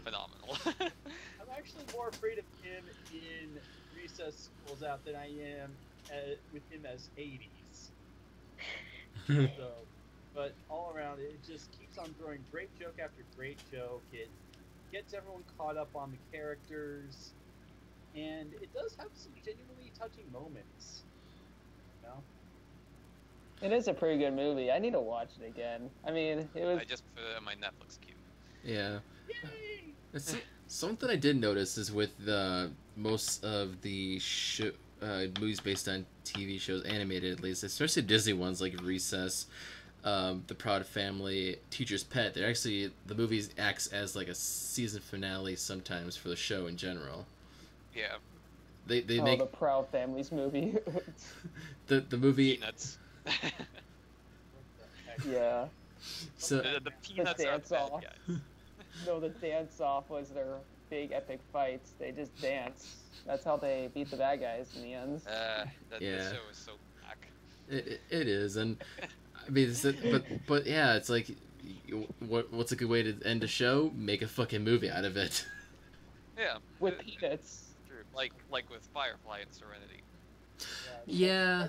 phenomenal. I'm actually more afraid of him in Recess Schools Out than I am at, with him as Hades. So, but all around, it just keeps on throwing great joke after great joke. It gets everyone caught up on the characters, and it does have some genuinely touching moments. You know? It is a pretty good movie. I need to watch it again. I mean, it was. I just put it on my Netflix queue. Yeah. Yay! It's, something I did notice is with the most of the sh uh, movies based on T V shows, animated at least, especially Disney ones like Recess, um, The Proud Family, Teacher's Pet. They're actually the movies acts as like a season finale sometimes for the show in general. Yeah. They they oh, make the Proud Family's movie. the the movie Peanuts. Yeah. So the, the Peanuts the dance are bad guys. No, the dance off was their big epic fights. They just dance. That's how they beat the bad guys in the end. Uh, that yeah. This show is so black. It, it it is, and I mean, it's, but but yeah, it's like, what what's a good way to end a show? Make a fucking movie out of it. Yeah. With Peanuts. Like, like with Firefly and Serenity. Yeah.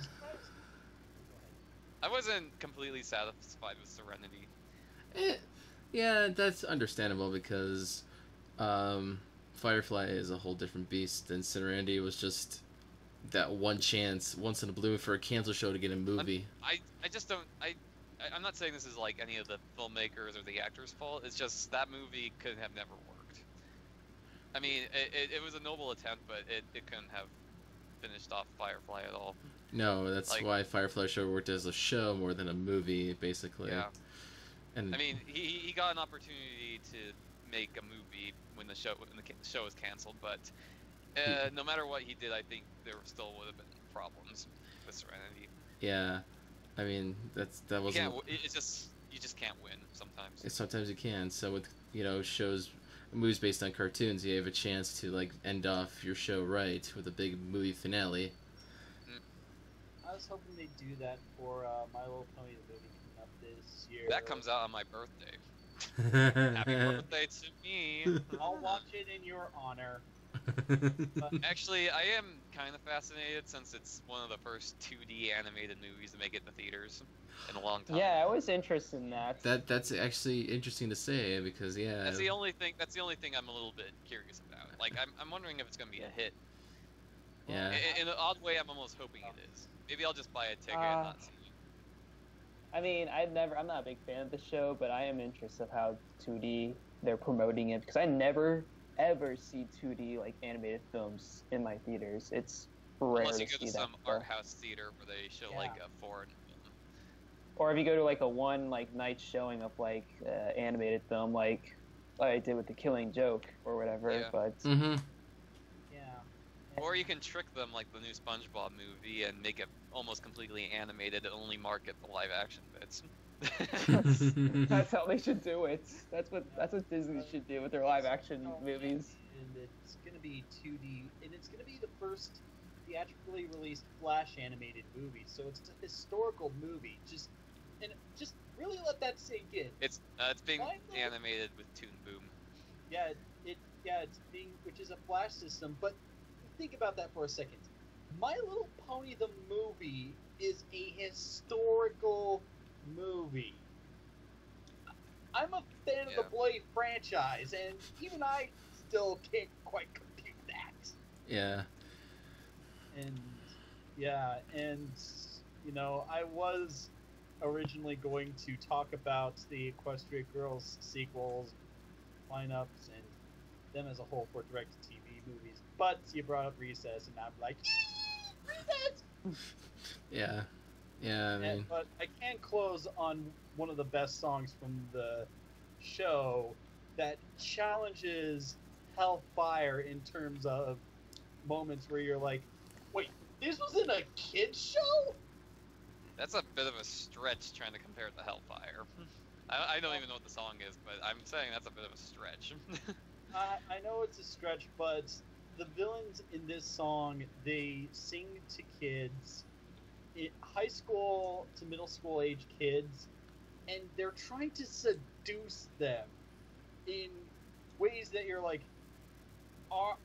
I wasn't completely satisfied with Serenity. It, yeah, that's understandable because um, Firefly is a whole different beast, and Serenity was just that one chance, once in a blue, for a cancel show to get a movie. I'm, I, I just don't... I, I'm not saying this is like any of the filmmakers or the actors' fault. It's just that movie could have never worked. I mean, it, it, it was a noble attempt, but it, it couldn't have finished off Firefly at all. No, that's like, why Firefly show worked as a show more than a movie, basically. Yeah. And I mean, he he got an opportunity to make a movie when the show when the show was canceled, but uh, he, no matter what he did, I think there still would have been problems with Serenity. Yeah, I mean that's that wasn't. Yeah, it's just you just can't win sometimes. Sometimes you can. So with you know shows. Movies based on cartoons, you have a chance to like end off your show right with a big movie finale. I was hoping they'd do that for uh, My Little Pony, the movie coming up this year. That comes out on my birthday. Happy birthday to me! I'll watch it in your honor. uh, Actually, I am kind of fascinated since it's one of the first two D animated movies to make it in the theaters in a long time. Yeah, I was interested in that. That that's actually interesting to say because yeah, that's the only thing. That's the only thing I'm a little bit curious about. Like, I'm I'm wondering if it's gonna be a hit. Yeah. In, in an odd way, I'm almost hoping it is. Maybe I'll just buy a ticket uh, and not see it. I mean, I've never. I'm not a big fan of the show, but I am interested in how two D they're promoting it because I never. ever see two D like animated films in my theaters. It's rare. Unless you to go see to some art house theater where they show yeah. like a foreign film. Or if you go to like a one like night showing of like uh, animated film like, like I did with The Killing Joke or whatever. Yeah. But mm-hmm. yeah. Or you can trick them like the new SpongeBob movie and make it almost completely animated and only market the live action bits. that's, that's how they should do it. That's what that's what Disney should do with their live action movies. And it's gonna be two D, and it's gonna be the first theatrically released Flash animated movie. So it's a historical movie. Just and just really let that sink in. It's uh, it's being animated with Toon Boom. Yeah, it, it yeah it's being which is a Flash system. But think about that for a second. My Little Pony the movie is a historical movie. I'm a fan yeah. of the Blade franchise, and even I still can't quite compute that. Yeah. And yeah, and you know, I was originally going to talk about the Equestria Girls sequels, lineups, and them as a whole for direct-to-T V movies, but you brought up Recess, and I'm like, Recess. Yeah. Yeah, I mean... and, but I can't close on one of the best songs from the show that challenges Hellfire in terms of moments where you're like, wait, this was in a kid's show? That's a bit of a stretch trying to compare it to Hellfire. I, I don't even know what the song is, but I'm saying that's a bit of a stretch. I, I know it's a stretch, but the villains in this song, they sing to kids, it, high school to middle school age kids, and they're trying to seduce them in ways that you're like, are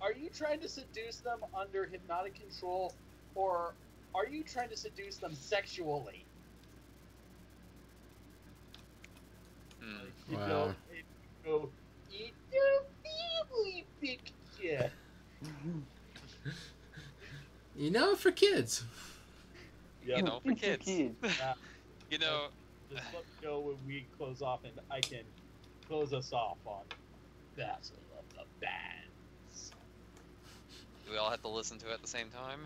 are you trying to seduce them under hypnotic control, or are you trying to seduce them sexually? Mm. Like, you wow. know, if you go, eat your family picture. You know, for kids. Yeah. You know, for kids. uh, you know, just let me know when we close off, and I can close us off on Battle of the Bands. Do we all have to listen to it at the same time?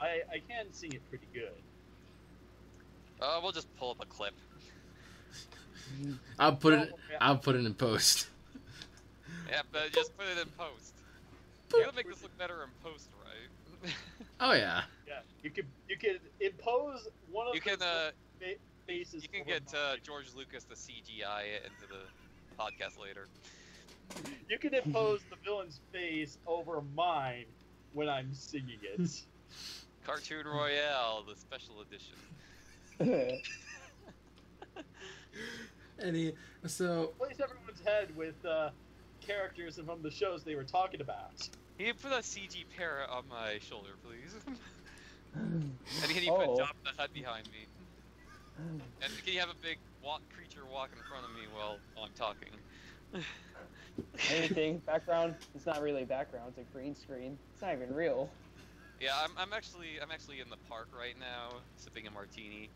I I can sing it pretty good. Uh, we'll just pull up a clip. I'll put it. I'll put it in post. Yeah, but just put it in post. You gotta make this look better in post, right? Oh yeah. Yeah, you could you could impose one of. You can uh, faces. You can get uh, George Lucas to C G I it into the podcast later. You can impose the villain's face over mine when I'm singing it. Cartoon Royale, the special edition. And he, so place everyone's head with uh, characters and from the shows they were talking about. Can you put a C G parrot on my shoulder, please? And can you oh. put Jabba the Hutt behind me? And can you have a big walk, creature walk in front of me while, while I'm talking? Anything background? It's not really background. It's a green screen. It's not even real. Yeah, I'm, I'm actually I'm actually in the park right now, sipping a martini.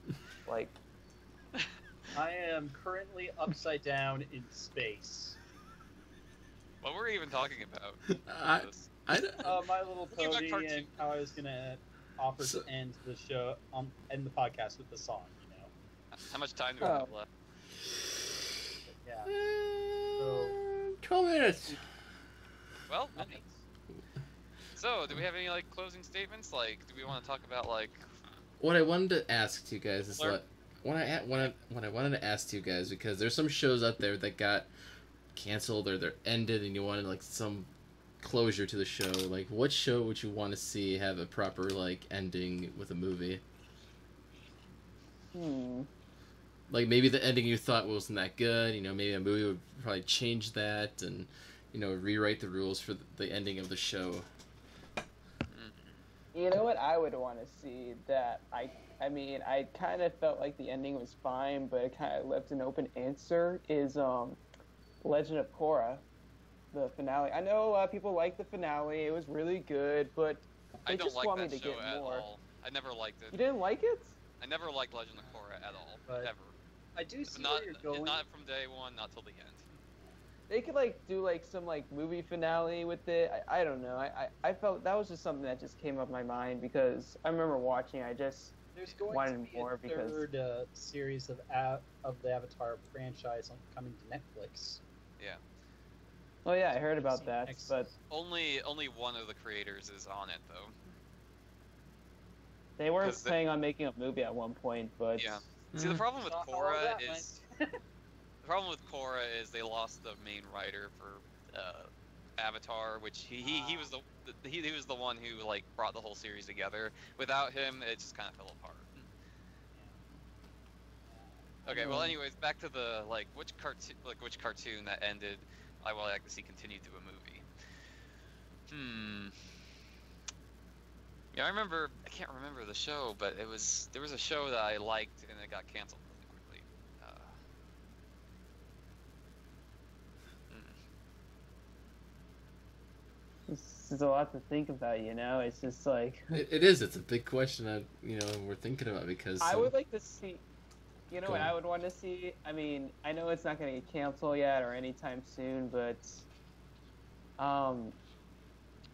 Like, I am currently upside down in space. What were we even talking about? I, I, uh, My Little Pony and how I was gonna offer so, to end the show, um, end the podcast with the song. You know, how much time do we oh. have left? But yeah, uh, so, twelve minutes. Well, nice. Okay. So, do we have any, like, closing statements? Like, do we want to talk about, like... What I wanted to ask to you guys is, like, what I, what, I, what I wanted to ask to you guys, because there's some shows out there that got canceled or they're ended, and you wanted, like, some closure to the show. Like, what show would you want to see have a proper, like, ending with a movie? Hmm. Like, maybe the ending you thought wasn't that good, you know, maybe a movie would probably change that and, you know, rewrite the rules for the ending of the show. You know what I would want to see that I I mean I kind of felt like the ending was fine, but it kind of left an open answer is um, Legend of Korra, the finale. I know a lot of people liked the finale; it was really good, but they I don't just like want that me to show get at more. All. I never liked it. You didn't like it? I never liked Legend of Korra at all, but ever. I do see not, where you're going. Not from day one, not till the end. They could, like, do, like, some, like, movie finale with it. I, I don't know. I, I, I felt that was just something that just came up my mind because I remember watching it. I just There's going wanted to be more a because... There's third uh, series of, a of the Avatar franchise on, coming to Netflix. Yeah. Oh, yeah, I heard about that, Netflix. But... Only, only one of the creators is on it, though. They were planning they... on making a movie at one point, but... Yeah. Mm-hmm. See, the problem with Korra is... The problem with Korra is they lost the main writer for uh, Avatar, which he, he, he was the he, he was the one who like brought the whole series together. Without him, it just kind of fell apart. Okay, well, anyways, back to the like which cartoon like which cartoon that ended. I would like to see continued to a movie. Hmm. Yeah, I remember. I can't remember the show, but it was there was a show that I liked and it got canceled. It's, it's a lot to think about, you know. It's just like it, it is. It's a big question that you know we're thinking about because I um, would like to see. You know what I would want to see. I mean, I know it's not going to get canceled yet or anytime soon, but um,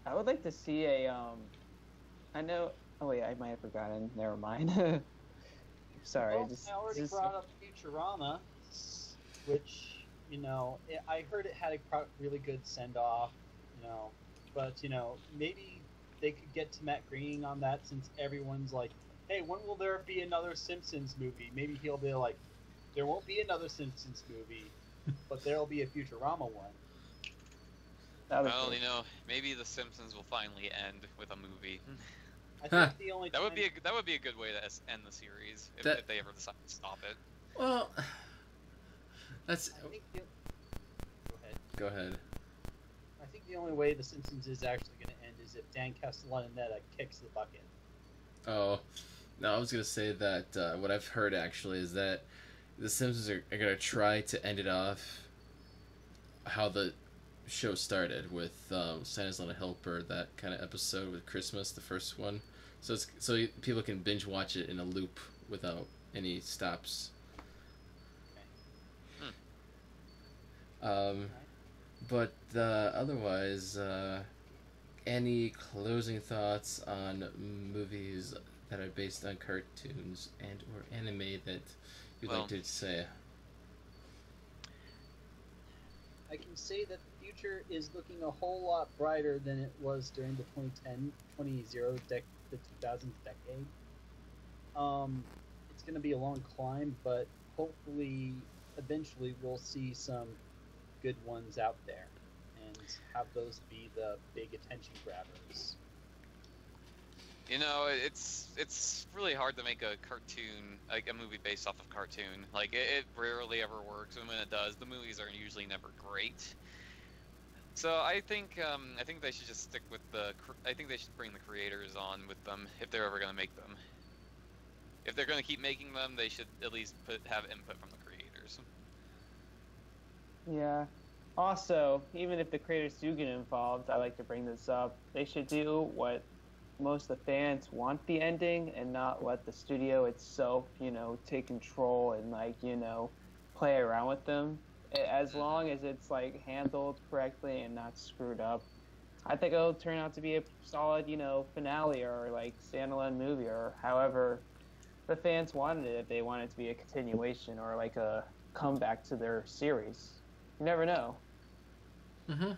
I would like to see a um, I know Oh wait, I might have forgotten. Never mind. Sorry. Well, just, I already just... brought up Futurama, which, you know, it, I heard it had a pro really good send-off, you know, but, you know, maybe they could get to Matt Groening on that, since everyone's like, hey, when will there be another Simpsons movie? Maybe he'll be like, there won't be another Simpsons movie, but there'll be a Futurama one. Well, cool. You know, maybe the Simpsons will finally end with a movie. I think the only that would be a, that would be a good way to end the series, if, that, if they ever decide to stop it. Well, that's. I think the, go ahead. Go ahead. I think the only way the Simpsons is actually going to end is if Dan Castellaneta kicks the bucket. Oh, no! I was going to say that uh, what I've heard actually is that the Simpsons are, are going to try to end it off how the show started, with um, Santa's Little Helper, that kind of episode with Christmas, the first one. So it's so people can binge watch it in a loop without any stops. Okay. Hmm. Um, but uh, otherwise, uh, any closing thoughts on movies that are based on cartoons and or anime that you'd well, like to say? I can say that the future is looking a whole lot brighter than it was during the twenty ten, twenty, the two thousands decade. Um, it's going to be a long climb, but hopefully, eventually, we'll see some good ones out there, and have those be the big attention grabbers. You know, it's it's really hard to make a cartoon, like a movie based off of cartoon. Like it, it rarely ever works, and when it does, the movies are usually never great. So I think um, I think they should just stick with the. I think they should bring the creators on with them if they're ever going to make them. If they're going to keep making them, they should at least put have input from the creators. Yeah. Also, even if the creators do get involved, I like to bring this up. They should do what most of the fans want the ending, and not let the studio itself, you know, take control and, like, you know, play around with them. As long as it's, like, handled correctly and not screwed up, I think it'll turn out to be a solid, you know, finale, or, like, standalone movie, or however the fans wanted it, if they wanted it to be a continuation or, like, a comeback to their series. You never know. Mm-hmm.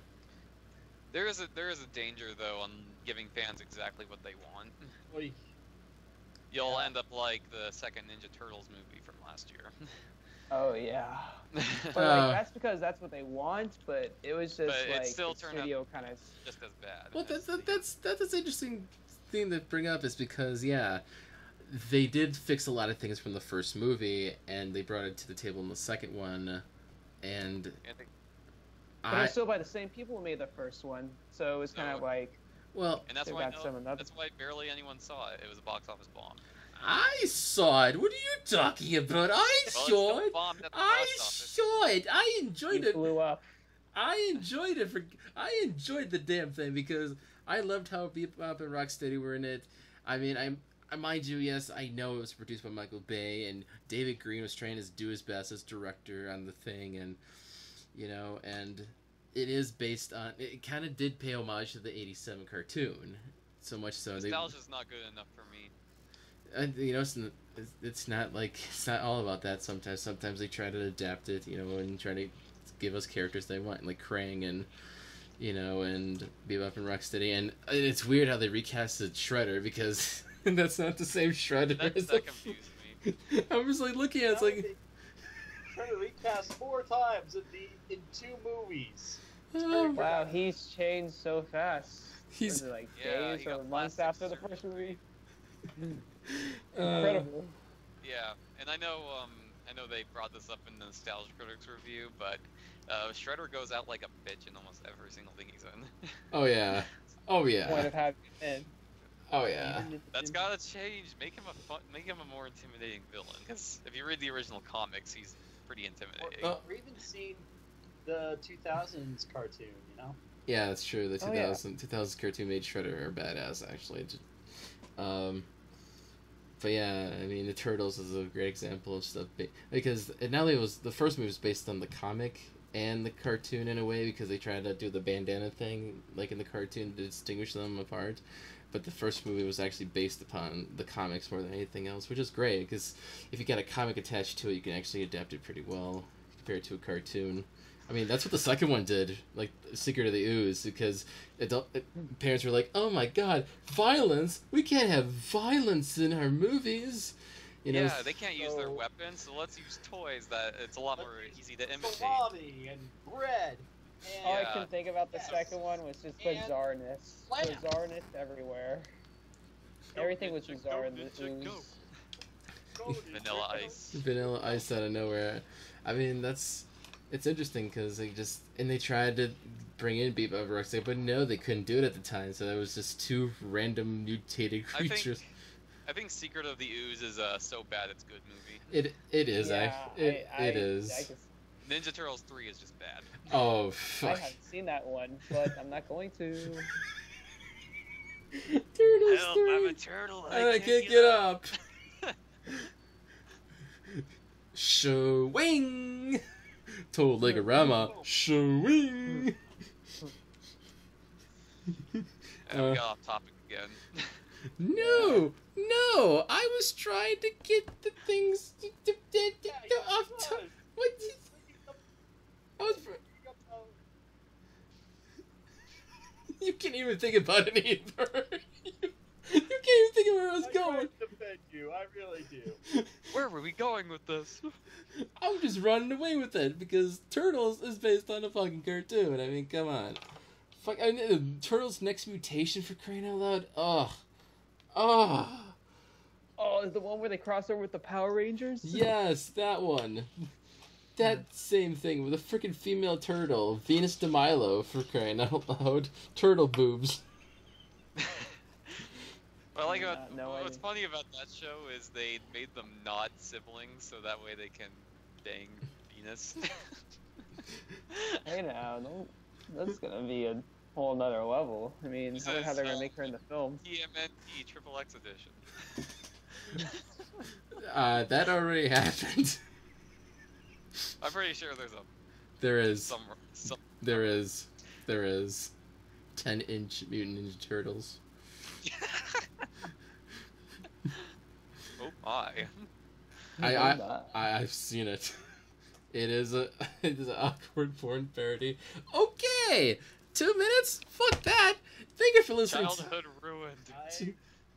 There is a there is a danger though on giving fans exactly what they want. Oy. You'll yeah. end up like the second Ninja Turtles movie from last year. Oh yeah. But like, that's because that's what they want, but it was just but like still the studio kind of just as bad. Well, that's that, that's that's an interesting thing to bring up, is because yeah, they did fix a lot of things from the first movie, and they brought it to the table in the second one, and. and they But it was still by the same people who made the first one, so it was kind no. of like. Well, and that's why no, that's why barely anyone saw it. It was a box office bomb. I saw it. What are you talking about? I well, saw it. I saw it. I enjoyed you it. Blew up. I enjoyed it for. I enjoyed the damn thing because I loved how Bebop and Rocksteady were in it. I mean, I'm. Mind you, yes, I know it was produced by Michael Bay, and David Green was trying to do his best as director on the thing, and. You know, and it is based on... It kind of did pay homage to the eighty-seven cartoon. So much so... Nostalgia's they, not good enough for me. And, you know, it's, it's not like... It's not all about that sometimes. Sometimes they try to adapt it, you know, and try to give us characters they want. Like Krang and, you know, and Bebop and Rocksteady. And it's weird how they recasted Shredder, because that's not the same Shredder. That, that confused me. I was like looking at it, it's like... Trying to recast four times in the in two movies. Oh, wow, he's changed so fast. He's it, like yeah, days or months after surgery. the first movie. uh, Incredible. Yeah, and I know um, I know they brought this up in the Nostalgia Critics review, but uh, Shredder goes out like a bitch in almost every single thing he's in. Oh yeah, oh yeah. Point of having him. Oh yeah, that's gotta change. Make him a fun, make him a more intimidating villain. Because if you read the original comics, he's pretty intimidating. Or, or even seen the two thousands cartoon, you know? Yeah, that's true. The two thousands cartoon made Shredder a badass, actually. Just, um, but yeah, I mean, the Turtles is a great example of stuff. Because not only was the first movie was based on the comic, and the cartoon in a way, because they tried to do the bandana thing like in the cartoon to distinguish them apart. But the first movie was actually based upon the comics more than anything else, which is great, because if you got a comic attached to it, you can actually adapt it pretty well compared to a cartoon. I mean, that's what the second one did, like Secret of the Ooze, because adult parents were like, "Oh my God, violence! We can't have violence in our movies." You know, yeah, they can't so... use their weapons, so let's use toys. That it's a lot more easy to imitate. Salami and bread. And all yeah. I can think about the yes. second one was just and bizarreness. Slam. Bizarreness everywhere. Go Everything was bizarre go in this ooze. Vanilla Ice. Vanilla Ice out of nowhere. I mean, that's... It's interesting, because they just... And they tried to bring in Bebop Rucksack, but no, they couldn't do it at the time, so that was just two random mutated creatures. I think, I think Secret of the Ooze is uh, so bad it's a good movie. It, it is, yeah, actually. It, I, it I, is. I just, Ninja Turtles three is just bad. Oh, fuck. I haven't seen that one, but I'm not going to. Turtles Help, three! I'm a turtle, I, and can't, I can't get up! up. Shwing! Told like a Rama. Shwing! And uh, we got off topic again. No! No! I was trying to get the things to, to, to, to, to off topic. What? I was. You can't even think about it either. you, you can't even think of where I was I going. I defend you. I really do. Where were we going with this? I'm just running away with it because Turtles is based on a fucking cartoon. I mean, come on. Fuck. I mean, Turtles' next mutation, for crying out loud. Ugh. Ugh. Oh, is the one where they cross over with the Power Rangers? Yes, that one. That same thing with a freaking female turtle, Venus de Milo, for crying out loud. Turtle boobs. Well, like, uh, no what's idea. funny about that show is they made them not siblings, so that way they can dang Venus. Hey, now, don't, that's gonna be a whole nother level. I mean, I wonder how they're gonna make her in the film. T M N T Triple X Edition. uh, that already happened. I'm pretty sure there's a... There is. Some, some, there is. There is. ten inch Mutant Ninja Turtles. Oh my. I, I, I, I've seen it. It is a it is an awkward porn parody. Okay! Two minutes? Fuck that! Thank you for listening Childhood to... ruined. To,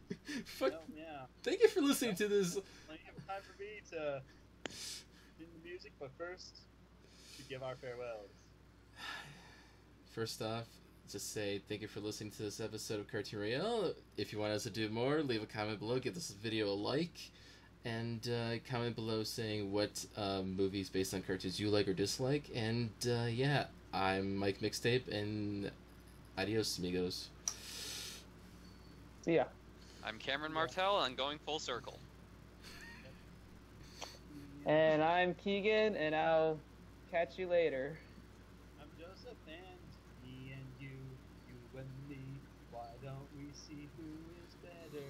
I, fuck... Well, yeah. Thank you for listening yeah. to this. Plenty of time for me to... music, but first, to give our farewells. First off, just say thank you for listening to this episode of Cartoon Royale. If you want us to do more, leave a comment below, give this video a like, and uh, comment below saying what uh, movies based on cartoons you like or dislike. And uh, yeah, I'm Mike Mixtape, and adios, amigos. See ya. I'm Cameron Martell, and I'm going full circle. And I'm Keegan, and I'll catch you later. I'm Joseph, and me and you, you and me. Why don't we see who is better?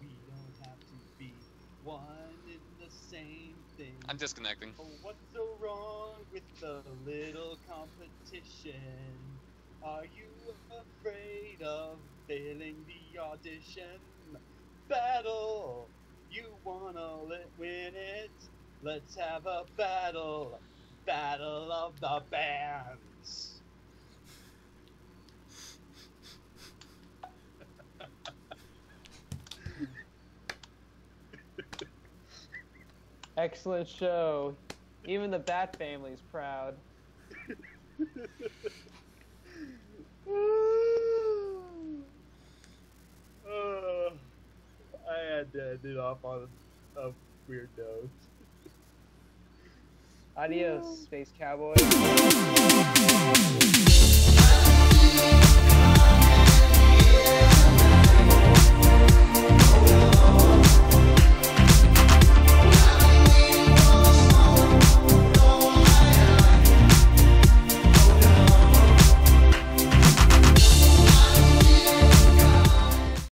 We don't have to be one in the same thing. I'm disconnecting. Oh, what's so wrong with the little competition? Are you afraid of failing the audition? Battle! You wanna win it? Let's have a battle, battle of the bands. Excellent show. Even the Bat Family's proud. Oh, I had to end it off on a weird note. Adios, Space Cowboy.